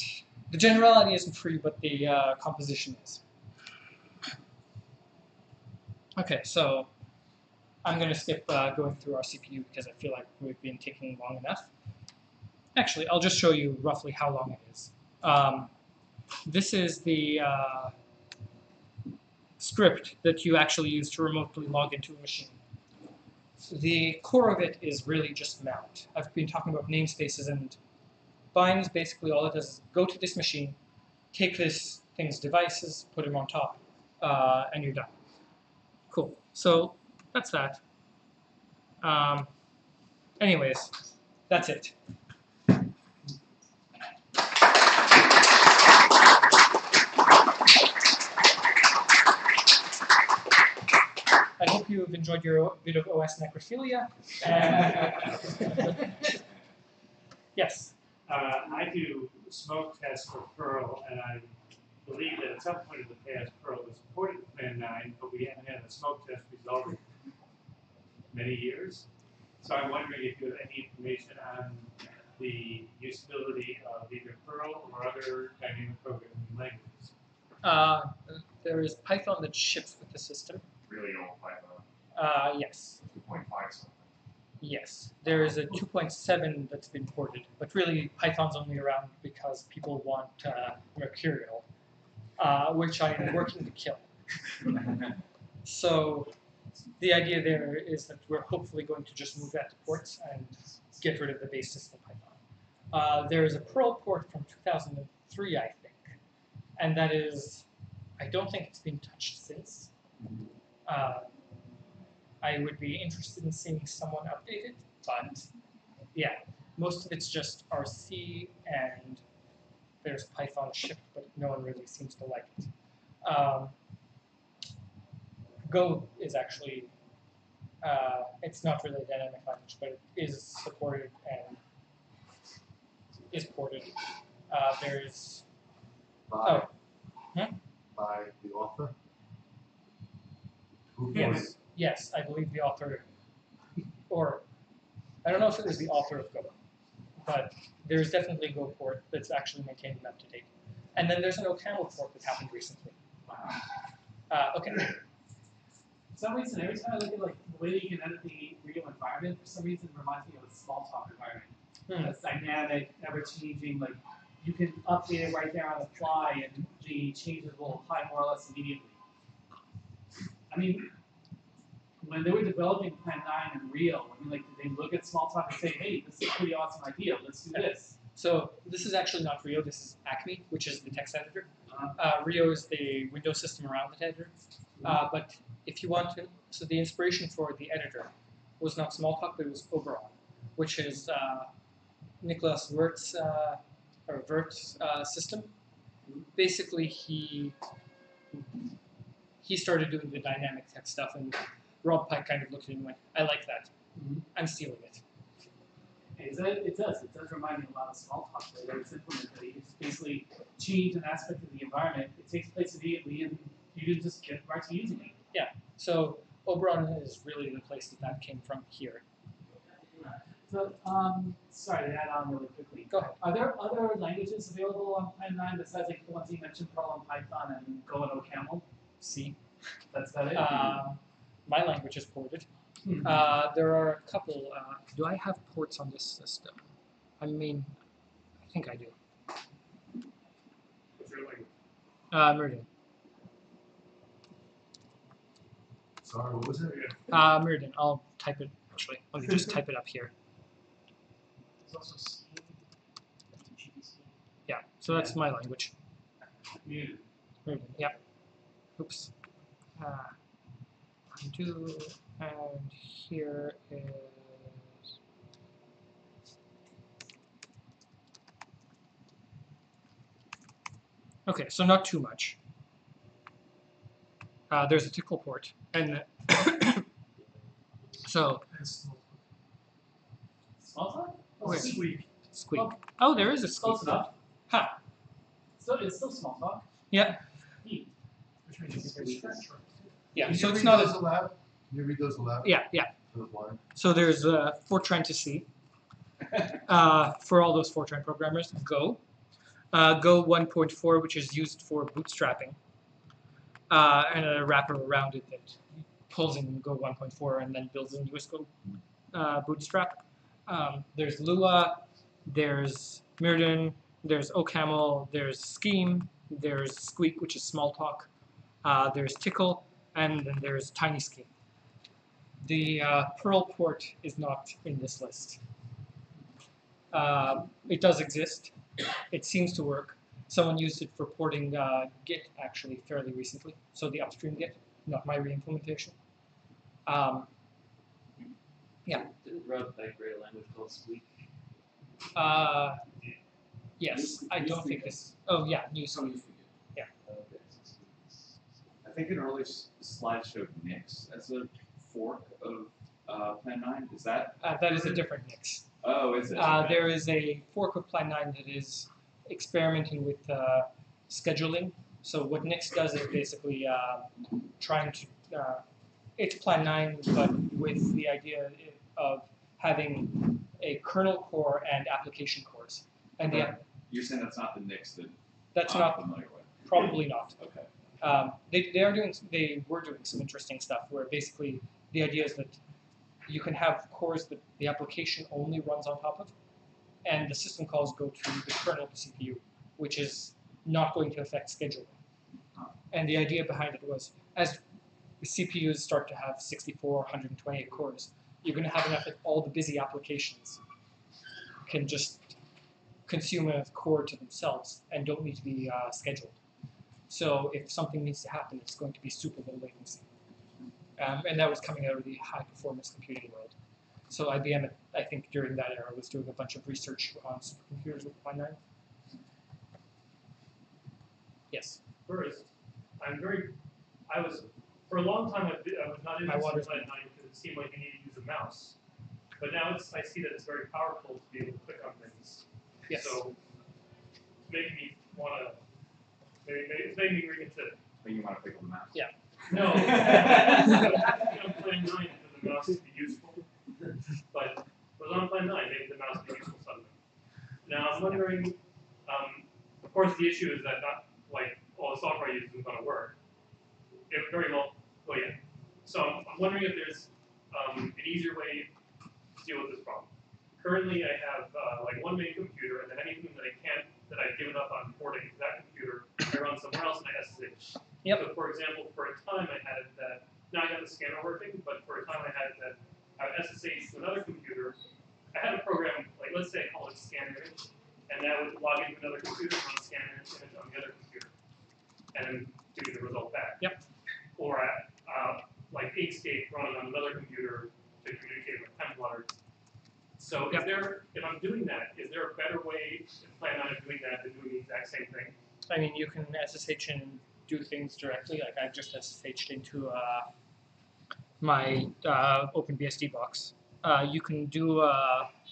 free, but the composition is. Okay, so I'm going to skip going through our CPU because I feel like we've been taking long enough. Actually, I'll just show you roughly how long it is. This is the script that you actually use to remotely log into a machine. The core of it is really just mount. I've been talking about namespaces and binds. Basically, all it does is go to this machine, take this thing's devices, put them on top, and you're done. Cool. So that's that. Anyways, that's it. you have enjoyed your bit of OS necrophilia. Yes? I do smoke tests for Perl, and I believe that at some point in the past, Perl was supported in Plan 9, but we haven't had a smoke test result in many years. So I'm wondering if you have any information on the usability of either Perl or other dynamic programming languages. There is Python that ships with the system. Really old Python? Yes. 2.5 something? Yes. There is a 2.7 that's been ported, but really Python's only around because people want Mercurial, which I am working to kill. So the idea there is that we're hopefully going to just move that to ports and get rid of the base system Python. There is a Perl port from 2003, I think. And that is, I don't think it's been touched since. I would be interested in seeing someone update it, but yeah, most of it's just RC and there's Python shipped, but no one really seems to like it. Go is actually, it's not really a dynamic language, but it is supported and is ported. There's by the author? Who yes. Yes, I believe the author, or I don't know if it was the author of Go, but there's definitely a Go port that's actually maintained and up to date. And then there's an O'Connell port that happened recently. Wow. Okay. For some reason, every time I look at like the way you can edit the real environment, for some reason it reminds me of a Smalltalk environment. That's dynamic, ever-changing, like you can update it right there on the fly, and the changes will apply more or less immediately. I mean, when they were developing Plan 9 and Rio, I mean, like, did they look at Smalltalk and say, hey, this is a pretty awesome idea, let's do this? So this is actually not Rio, this is Acme, which is the text editor. Rio is the Windows system around the editor. But if you want to, so the inspiration for the editor was not Smalltalk, but it was Oberon, which is Nicholas Wirt's system. Basically, he started doing the dynamic tech stuff, and Rob Pike kind of looked at him and went, I like that. I'm stealing it. It does remind me a lot of Smalltalk, the way it's implemented. You just basically change an aspect of the environment. It takes place immediately, and you can just get right to using it. Yeah, so Oberon is really the place that came from here. So, sorry, to add on really quickly. Go ahead. Are there other languages available on Plan 9 besides like the ones you mentioned, Perl and Python and Go and OCaml? C. That's about it. My language is ported. There are a couple. Do I have ports on this system? I mean, I think I do. What's your language? Meridian. Sorry, what was it? Meridian. I'll type it, actually. Let me just type it up here. Also C. Yeah, so that's my language. Yeah. Oops. Undo, and here is. Okay, so not too much. There's a tickle port, and so. Smalltalk? Oh, squeak. Squeak. Oh, there is a squeak. Close enough. Huh. So it's still Smalltalk. Yeah. Neat. Which means it's yeah. So it's not as allowed. You read those aloud. Yeah. Yeah. So there's Fortran to C. For all those Fortran programmers, Go. Go 1.4, which is used for bootstrapping, and a wrapper around it that pulls in Go 1.4 and then builds in US Go bootstrap. There's Lua, there's Mirrodin, there's OCaml, there's Scheme, there's Squeak, which is Smalltalk, there's Tickle, and then there's Tiny Scheme. The Perl port is not in this list. It does exist. It seems to work. Someone used it for porting Git, actually, fairly recently. So the upstream Git, not my re-implementation. Yeah. Did Rob Pike write a language called Squeak? Yes. I don't think this. Oh, yeah. New Squeak. Yeah. I think an early slideshow of Nix as a fork of Plan 9? Is that? That is a different Nix. Oh, is it? Okay. There is a fork of Plan 9 that is experimenting with scheduling. So what Nix does is basically trying to, it's Plan 9, but with the idea of having a kernel core and application cores. And the, you're saying that's not the Nix that that's I'm not familiar with? Probably not. Okay. They were doing some interesting stuff where basically the idea is that you can have cores that the application only runs on top of, and the system calls go to the kernel to CPU, which is not going to affect scheduling. And the idea behind it was, as the CPUs start to have 64, 128 cores, you're going to have enough that all the busy applications can just consume a core to themselves and don't need to be scheduled. So if something needs to happen, it's going to be super low latency. And that was coming out of the high-performance computing world. So IBM, I think, during that era, was doing a bunch of research on supercomputers with Plan 9. Yes? First, I was, for a long time, I was not interested in Plan 9 because it seemed like you needed to use a mouse. But now it's, I see that it's very powerful to be able to click on things. Yes. So it's making me want to, it's making me reconsider. But you want to click on the mouse? Yeah. No, I have to be on Plan 9 for the mouse to be useful. But was on Plan 9, maybe the mouse would be useful suddenly. Now I'm wondering, of course the issue is that not like all the software I use isn't going to work. It would very well, oh yeah. So I'm wondering if there's an easier way to deal with this problem. Currently I have like one main computer, and then anything that I can't, that I've given up on porting to that computer, I run somewhere else and I SSH. Yep. So for example, for a time I had it that, now I have the scanner working, but for a time I had it that I would SSH to another computer. I had a program, like let's say I call it scanner image, and that would log into another computer and run scanner image on the other computer, and do the result back. Yep. Or like Inkscape running on another computer to communicate with Templar. So yep. Is there, if I'm doing that, is there a better way to plan on doing that than doing the exact same thing? I mean, you can SSH and do things directly. Like I've just SSH'd into my OpenBSD box. You can do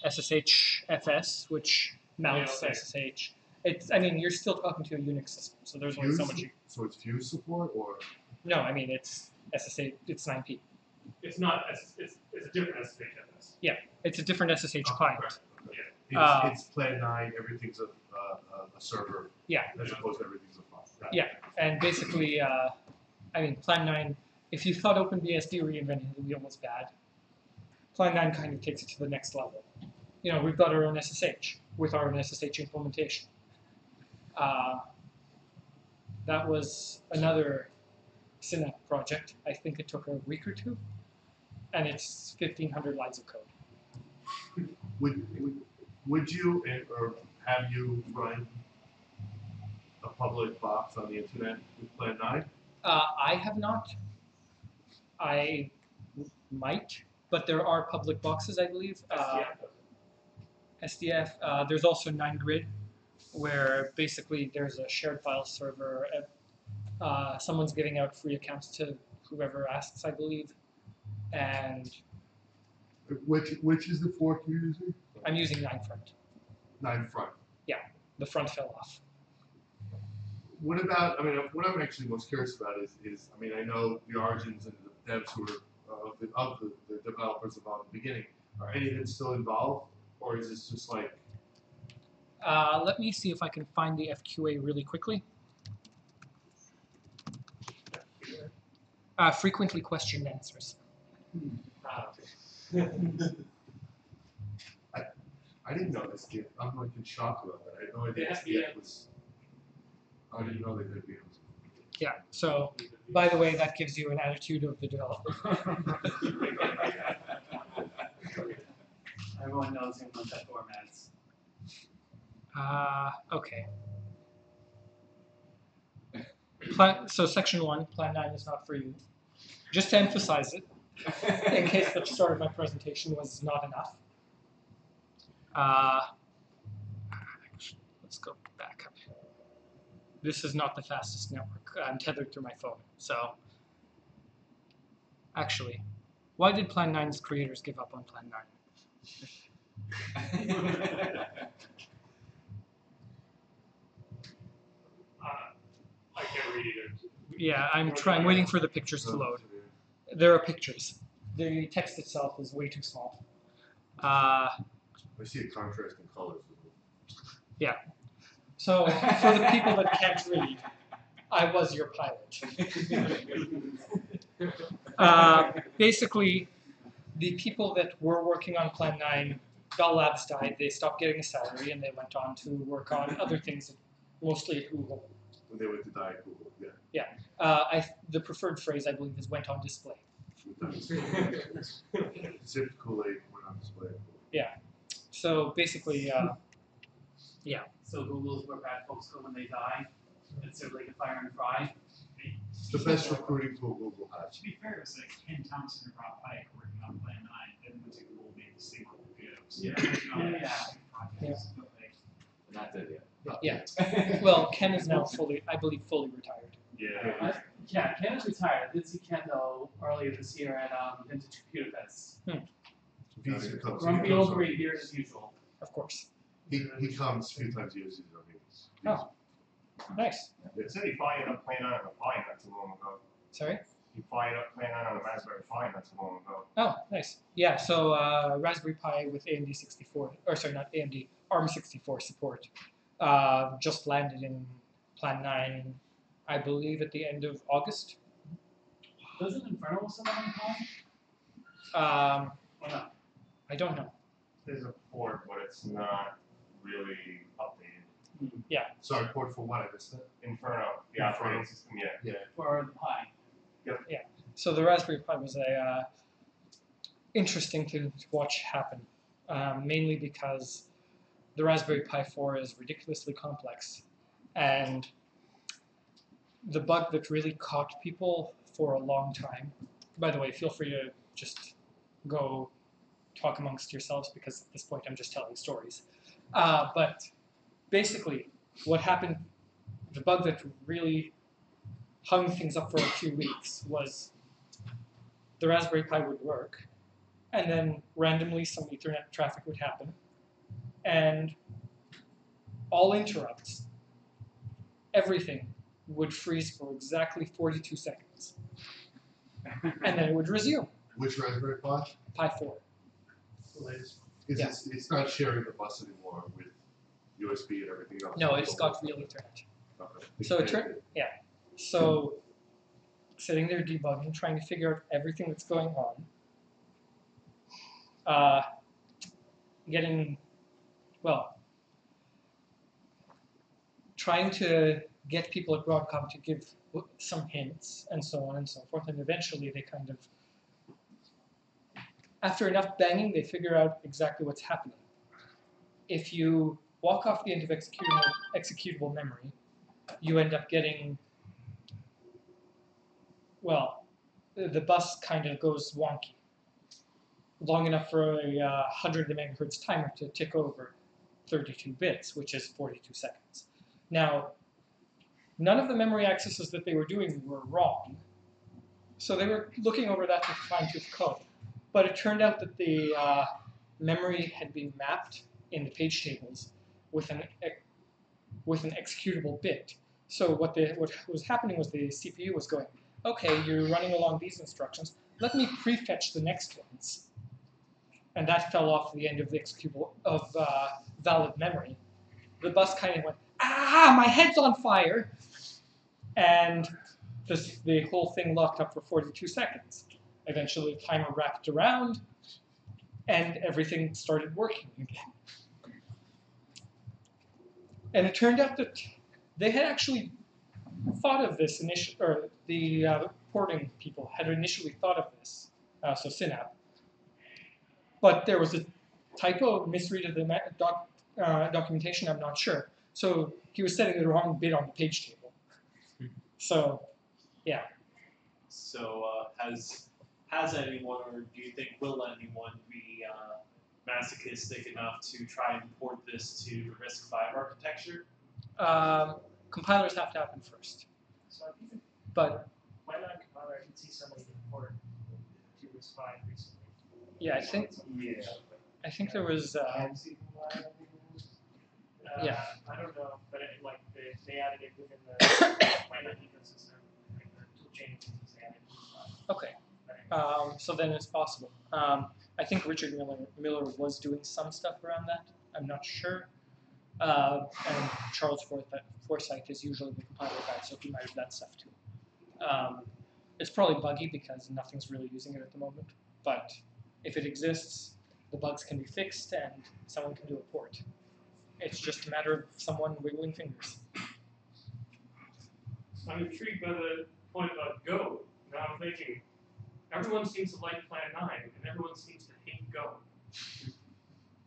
SSHFS, which mounts SSH. It's, I mean, you're still talking to a Unix system, so there's only so much you... So it's Fuse support, or...? No, I mean, it's SSH, it's 9P. It's not, it's a different SSHFS. Yeah, it's a different SSH client. Right. Okay. It's Plan 9, everything's a server, yeah. As opposed to everything's a file. Right. Yeah, and basically, I mean, Plan 9, if you thought OpenBSD reinvented the wheel was bad, Plan 9 kind of takes it to the next level. You know, we've got our own SSH with our own SSH implementation. That was another Cinap project. I think it took a week or two, and it's 1,500 lines of code. Would you or have you run a public box on the internet with Plan 9? I have not. I might, but there are public boxes, I believe. SDF. There's also 9Grid, where basically there's a shared file server. Someone's giving out free accounts to whoever asks, I believe. And which is the fork you're using? I'm using 9front. 9front. Yeah, the front fell off. What about? I mean, what I'm actually most curious about is I mean, I know the origins and the devs who are of the developers involved at the beginning. Are any of them still involved, or is this just like? Let me see if I can find the FQA really quickly. Frequently questioned answers. I didn't know this Git. I'm like in shock about that. I had no idea this Git was. I didn't know they did Git. Yeah. So, by the way, that gives you an attitude of the developer. Everyone knows in that formats. Okay. So section 1, Plan 9 is not for you. Just to emphasize it, in case the start of my presentation was not enough. Let's go back up. This is not the fastest network. I'm tethered through my phone. So, actually, Why did Plan 9's creators give up on Plan 9? I can't read either. Yeah, I'm trying, waiting for the pictures to load. There are pictures. The text itself is way too small. I see a contrast in colors. Yeah. So, for the people that can't read, I was your pilot. Basically, the people that were working on Plan 9, Bell Labs died, they stopped getting a salary, and they went on to work on other things, mostly at Google. When they went to die at Google, yeah. Yeah. The preferred phrase, I believe, is went on display. Zipped Kool-Aid went on display. Yeah. So basically, yeah. So Google's where bad folks go when they die. It's sort of like a fire and fry. The best recruiting tool Google has. To be fair, it was like Ken Thompson and Rob Pike working on Plan 9, then went to Google, made the single videos. Yeah. Yeah. Not dead yet. Yeah. Well, Ken is now fully, I believe, fully retired. Yeah. Yeah, Ken is retired. I did see Ken, though, earlier this year at Vintage Computer Fest. Grumpy old breed here as usual. Of course. He comes a few times a year. Oh. Nice. It said he fired up Plan 9 on a Pine not too long ago. Sorry? He fired up Plan 9 on a Raspberry Pi not too long ago. Oh, nice. Yeah, so Raspberry Pi with AMD 64, or sorry, not AMD, ARM 64 support just landed in Plan 9, I believe, at the end of August. Doesn't Inferno also land on Pine? Or not? I don't know. There's a port, but it's not really updated. Yeah. Sorry, port for what? I missed it. Inferno, the operating system, yeah. Yeah. For the Pi. Yep. Yeah. So the Raspberry Pi was a interesting thing to watch happen, mainly because the Raspberry Pi 4 is ridiculously complex, and the bug that really caught people for a long time. By the way, feel free to just go talk amongst yourselves because at this point I'm just telling stories. But basically, what happened, the bug that really hung things up for a few weeks was the Raspberry Pi would work, and then randomly some Ethernet traffic would happen, and all interrupts, everything would freeze for exactly 42 seconds. And then it would resume. Which Raspberry Pi? Pi 4. The latest one. Yeah. It's not sharing the bus anymore with USB and everything else. No, it's got real Ethernet. Okay. So it turned, yeah. So sitting there debugging, trying to figure out everything that's going on, getting, well, trying to get people at Broadcom to give some hints and so on and so forth, and eventually they kind of, after enough banging, they figure out exactly what's happening. If you walk off the end of executable memory, you end up getting, well, the bus kind of goes wonky. Long enough for a 100 megahertz timer to tick over 32 bits, which is 42 seconds. Now, none of the memory accesses that they were doing were wrong, so they were looking over that to fine-tooth code. But it turned out that the memory had been mapped in the page tables with an executable bit. So what was happening was the CPU was going, okay, you're running along these instructions, let me prefetch the next ones. And that fell off the end of the executable of valid memory. The bus kind of went, ah, my head's on fire! And the whole thing locked up for 42 seconds. Eventually the timer wrapped around, and everything started working again. And it turned out that they had actually thought of this initially, or the porting people had initially thought of this, so Cinap. But there was a typo, misread of the documentation, I'm not sure. So he was setting the wrong bit on the page table. So, yeah. So has anyone, or do you think will anyone be masochistic enough to try and port this to the RISC-V architecture? Compilers have to happen first. So, but why not a compiler? I can see somebody can port to this file recently? Yeah, I think. Yeah. I think there was. Yeah. I don't know, but it, like they added it within the planar ecosystem. Like the two changes they added. Okay. So then it's possible. I think Richard Miller was doing some stuff around that. I'm not sure. And Charles Forsyth is usually the compiler guy, so he might have that stuff too. It's probably buggy because nothing's really using it at the moment. But if it exists, the bugs can be fixed and someone can do a port. It's just a matter of someone wiggling fingers. I'm intrigued by the point about Go. Now I'm thinking, everyone seems to like Plan 9, and everyone seems to hate Go.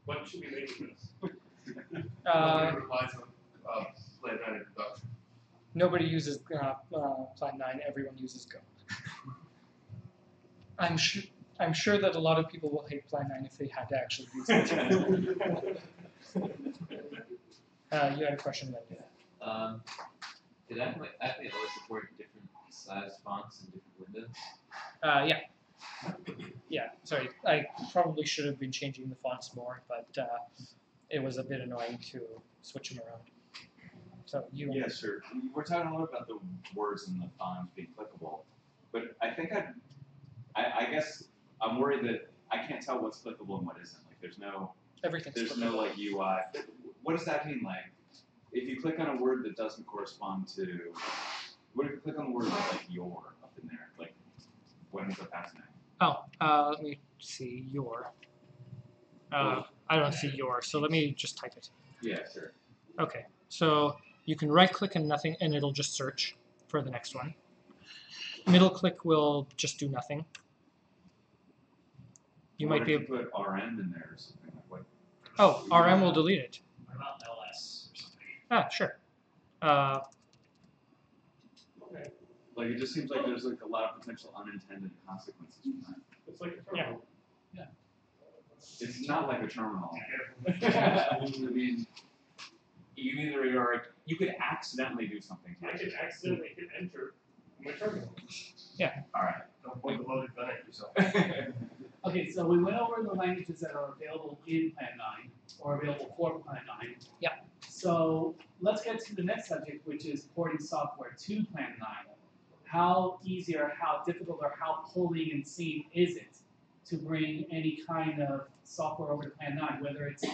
What should we make of this? Nobody relies on Plan 9 in production. Nobody uses Plan 9, everyone uses Go. I'm sure that a lot of people will hate Plan 9 if they had to actually use it. You had a question about that. Yeah. Did Acme always support different size fonts in different windows? Yeah. Yeah, sorry. I probably should have been changing the fonts more, but it was a bit annoying to switch them around. So you. Yeah, sure. We're talking a lot about the words in the fonts being clickable, but I think I guess I'm worried that I can't tell what's clickable and what isn't. Like, there's no. Everything's there's clickable. No like UI. What does that mean? Like, if you click on a word that doesn't correspond to, what if you click on the word like your up in there? Like, when is the passing? Oh, let me see your. I don't see your, so let me just type it. Yeah, sure. Okay, so you can right-click and nothing, and it'll just search for the next one. Middle click will just do nothing. You might be able to put RM in there or something like what? Oh, RM will delete it. What about LS or something? Ah, sure. Okay. Like it just seems like there's like a lot of potential unintended consequences from that. It's like a terminal. Yeah. It's not like a terminal. I mean, you either are you could accidentally do something. I could accidentally hit enter my terminal. Yeah. All right. Don't point the loaded gun at yourself. Okay, so we went over the languages that are available in Plan 9, or available for Plan 9. Yeah. So let's get to the next subject, which is porting software to Plan 9. How easy or how difficult or how pulling and seeing is it to bring any kind of software over to Plan 9, whether it's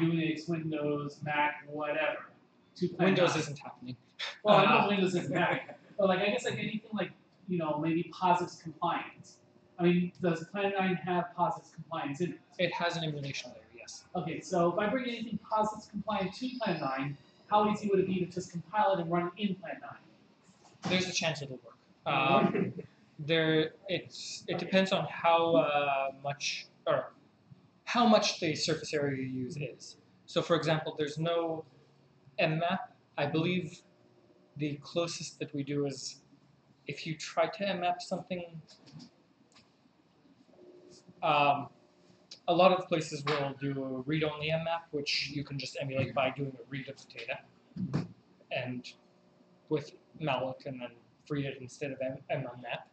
Unix, Windows, Mac, whatever, to Plan 9? Windows isn't happening. Well, I know Windows isn't happening. But like, I guess like anything like, you know, maybe POSIX compliance. I mean, does Plan 9 have POSIX compliance in it? It has an emulation there, yes. Okay, so if I bring anything POSIX compliant to Plan 9, how easy would it be to just compile it and run in Plan 9? There's a chance it'll work. It depends on how much the surface area you use is. So, for example, there's no mmap. I believe the closest that we do is if you try to mmap something. A lot of places will do a read-only mmap, which you can just emulate by doing a read of the data, and with malloc and then read it instead of mmap.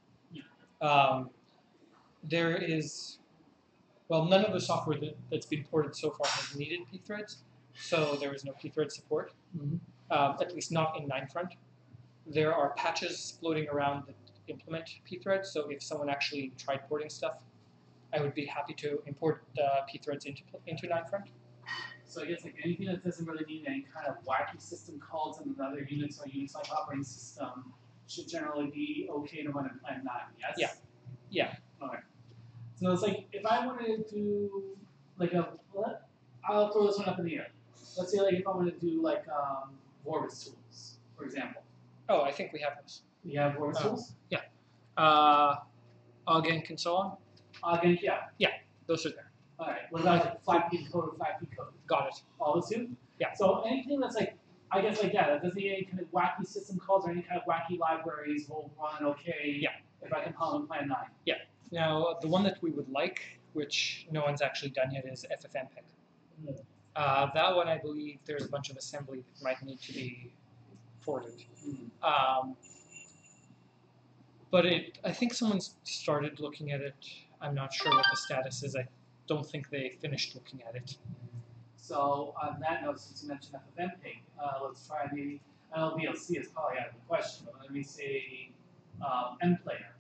There is, well, none of the software that's been ported so far has needed pthreads, so there is no pthread support, at least not in 9front. There are patches floating around that implement pthreads, so if someone actually tried porting stuff, I would be happy to import pthreads into 9front. So I guess like anything that doesn't really need any kind of wacky system calls in another Unix or Unix-like operating system should generally be okay to run in Plan 9, yes? Yeah. Yeah. Okay. So it's like, if I wanted to do, like I'll throw this one up in the air. Let's say like if I wanted to do like Vorbis tools, for example. Oh, I think we have those. You have Vorbis tools? Yeah. Awgenc and so on. Again, yeah. Yeah, those are there. All right. What about like flatp code or flatp code? Got it. All those two? Yeah. So anything that's like, I guess like that doesn't need any kind of wacky system calls or any kind of wacky libraries will run okay. Yeah. If I compile in Plan 9. Yeah. Now the one that we would like, which no one's actually done yet, is ffmpeg. Mm-hmm. That one I believe there's a bunch of assembly that might need to be ported. Mm-hmm. But I think someone's started looking at it. I'm not sure what the status is. I don't think they finished looking at it. So on that note, since you mentioned FFmpeg, let's try maybe, I know VLC is probably out of the question, but let me say mplayer,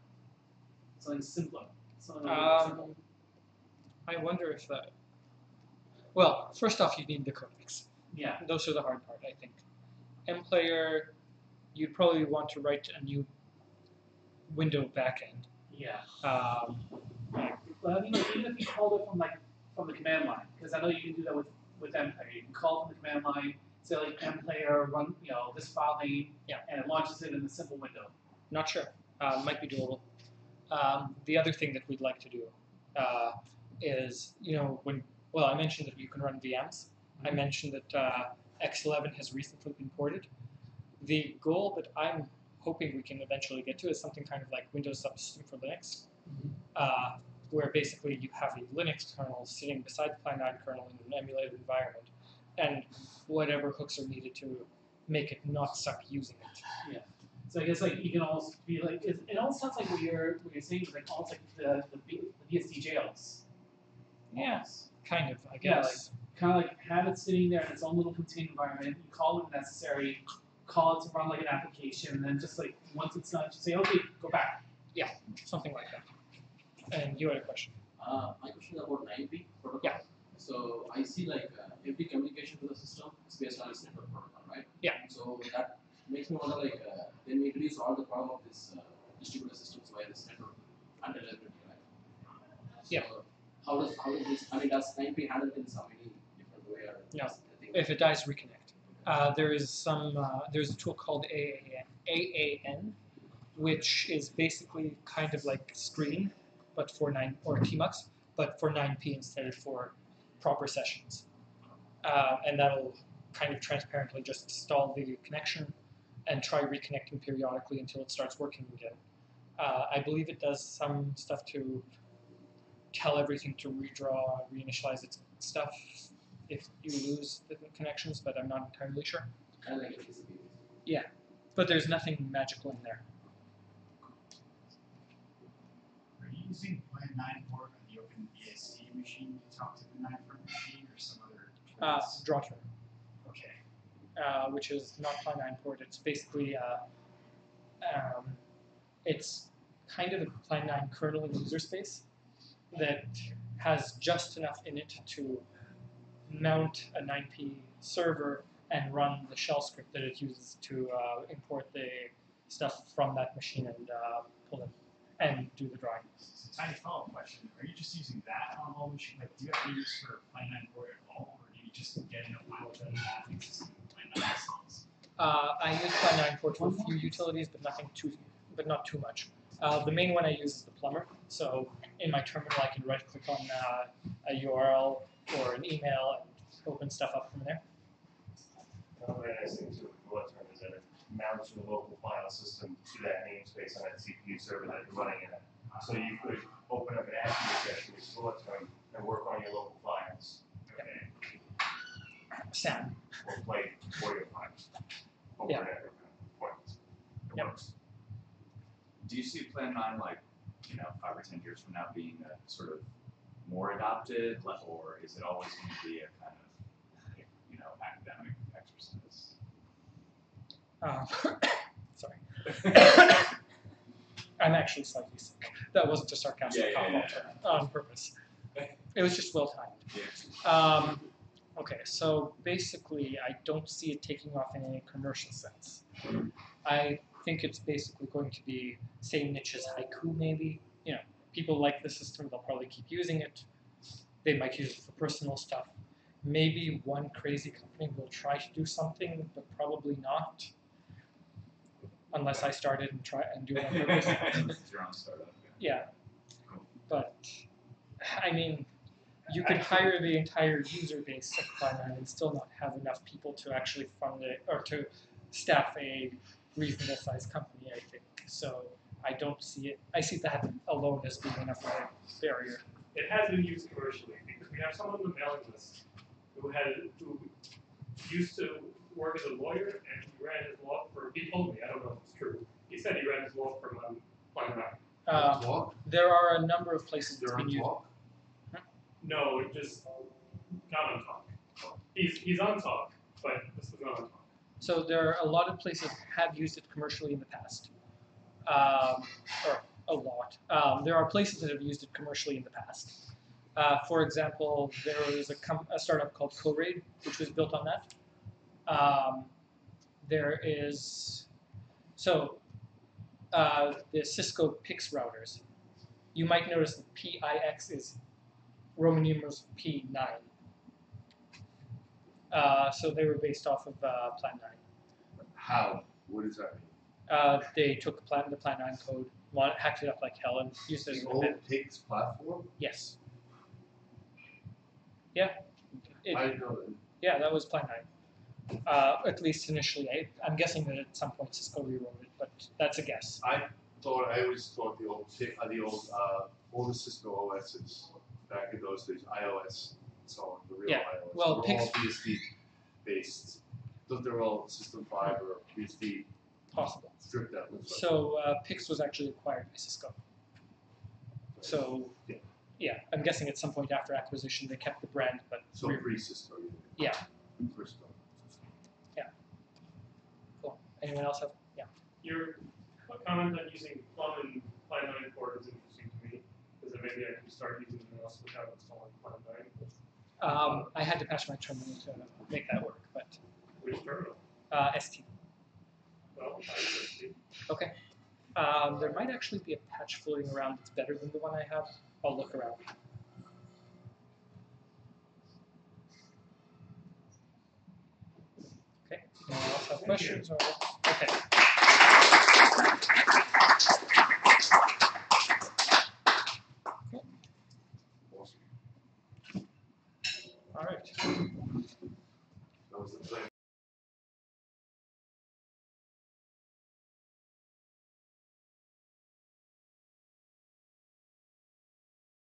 something simpler. Something simple. I wonder if that, well, first off, you need the codecs. Yeah. Those are the hard part, I think. mplayer, you'd probably want to write a new window backend. Yeah. But I mean, even if you called it from the command line, because I know you can do that with mplayer. You can call from the command line, say like mplayer run, you know, this file name, yeah, and it launches it in a simple window. Not sure. Might be doable. The other thing that we'd like to do is, you know, when, well, I mentioned that you can run VMs. I mentioned that X11 has recently been ported. The goal that I'm hoping we can eventually get to is something kind of like Windows Subsystem for Linux, where basically you have a Linux kernel sitting beside the Py9 kernel in an emulated environment, and whatever hooks are needed to make it not suck using it. Yeah. So I guess like you can almost be like, it almost sounds like what you're saying is like almost like the BSD jails. Yes. Yeah, kind of, I guess. Yeah, like, kind of like have it sitting there in its own little contained environment. You call it necessary, call it to run like an application, and then just like once it's done, just say, okay, go back. Yeah, something like that. And you had a question. My question is about 9P protocol. Yeah. So I see like every communication to the system is based on its network protocol, right? Yeah. So that makes me wonder like then we introduce all the problem of this distributed systems via this network unreliability, right? So yeah. How does this, I mean, does 9P handle in some any different way or no. If it dies, reconnect. There is some, there's a tool called AAN, which is basically kind of like screen, but for 9, or TMUX, but for 9P instead of for proper sessions. And that'll kind of transparently just stall the connection and try reconnecting periodically until it starts working again. I believe it does some stuff to tell everything to redraw, reinitialize its stuff, if you lose the connections, but I'm not entirely sure. Kind of like HTTP. Yeah, but there's nothing magical in there. Are you using Py9 port on the OpenBSD machine to talk to the 9front machine or some other? Drawter. Okay. Which is not Py9 port. It's basically it's kind of a Py9 kernel in user space that has just enough in it to mount a 9P server and run the shell script that it uses to import the stuff from that machine and pull it and do the drawing. Tiny follow-up question. Are you just using that on a whole machine? Like, do you have to use for Py9 board at all, or do you just get in a file that has Py9 themselves? I use Py9 port for a few utilities, but nothing too, but not too much. The main one I use is the plumber. So in my terminal, I can right-click on a URL or an email and open stuff up from there. One of the nice things with the bullet term is that it mounts your local file system to that namespace on that CPU server that you're running in it. So you could open up an admin session with bullet term and work on your local files. Okay. Sam. Or play for your files. Over yeah. It yep. Works. Do you see Py9 like, you know, 5 or 10 years from now being a sort of more adopted, or is it always going to be a kind of, you know, academic exercise? Sorry. I'm actually slightly sick. That wasn't a sarcastic comment on purpose. It was just well timed. Yeah. Okay, so basically, I don't see it taking off in any commercial sense. I think it's basically going to be same niche as Haiku, maybe, you know. People like the system, they'll probably keep using it. They might use it for personal stuff. Maybe one crazy company will try to do something, but probably not. Unless I started and try and do it on purpose. Yeah. But I mean, you could hire the entire user base of Py9 and still not have enough people to actually fund it or to staff a reasonable sized company, I think. So I don't see it. I see that alone as being enough of a barrier. It has been used commercially because we have someone on the mailing list who used to work as a lawyer and he ran his law firm. He told me, I don't know if it's true. He said he ran his law firm on Py9. There are a number of places it's been used. Huh? No, it just got on talk. He's on talk, but this was not on talk. So there are a lot of places have used it commercially in the past. Or a lot. There are places that have used it commercially in the past. For example, there was a startup called Coraid, which was built on that. There is, so the Cisco PIX routers. You might notice that PIX is Roman numerals P9. So they were based off of Plan 9. How? What does that mean? They took the Plan 9 code, hacked it up like hell, and used it as a old PIX platform? Yes. Yeah. I didn't know that. Yeah, that was Plan 9. At least initially. I'm guessing that at some point Cisco rewrote it, but that's a guess. I always thought the old Cisco OS's back in those days, iOS and so on, the real iOS. Well, they were all BSD based. They're all System 5 or BSD. Possible. Stripped out. So PIX was actually acquired by Cisco. So yeah, I'm guessing at some point after acquisition they kept the brand, but so pre-Cisco. Yeah. Pre-Cisco. Yeah. Cool. Anyone else have? Yeah. Your comment on using Plum and Plan 9 port is interesting to me, because then maybe I can start using something else without installing Plan 9. I had to patch my terminal to make that work, but. Which terminal? ST. Well, okay. There might actually be a patch floating around that's better than the one I have. I'll look around. Okay. Anyone else have questions? Or... Okay.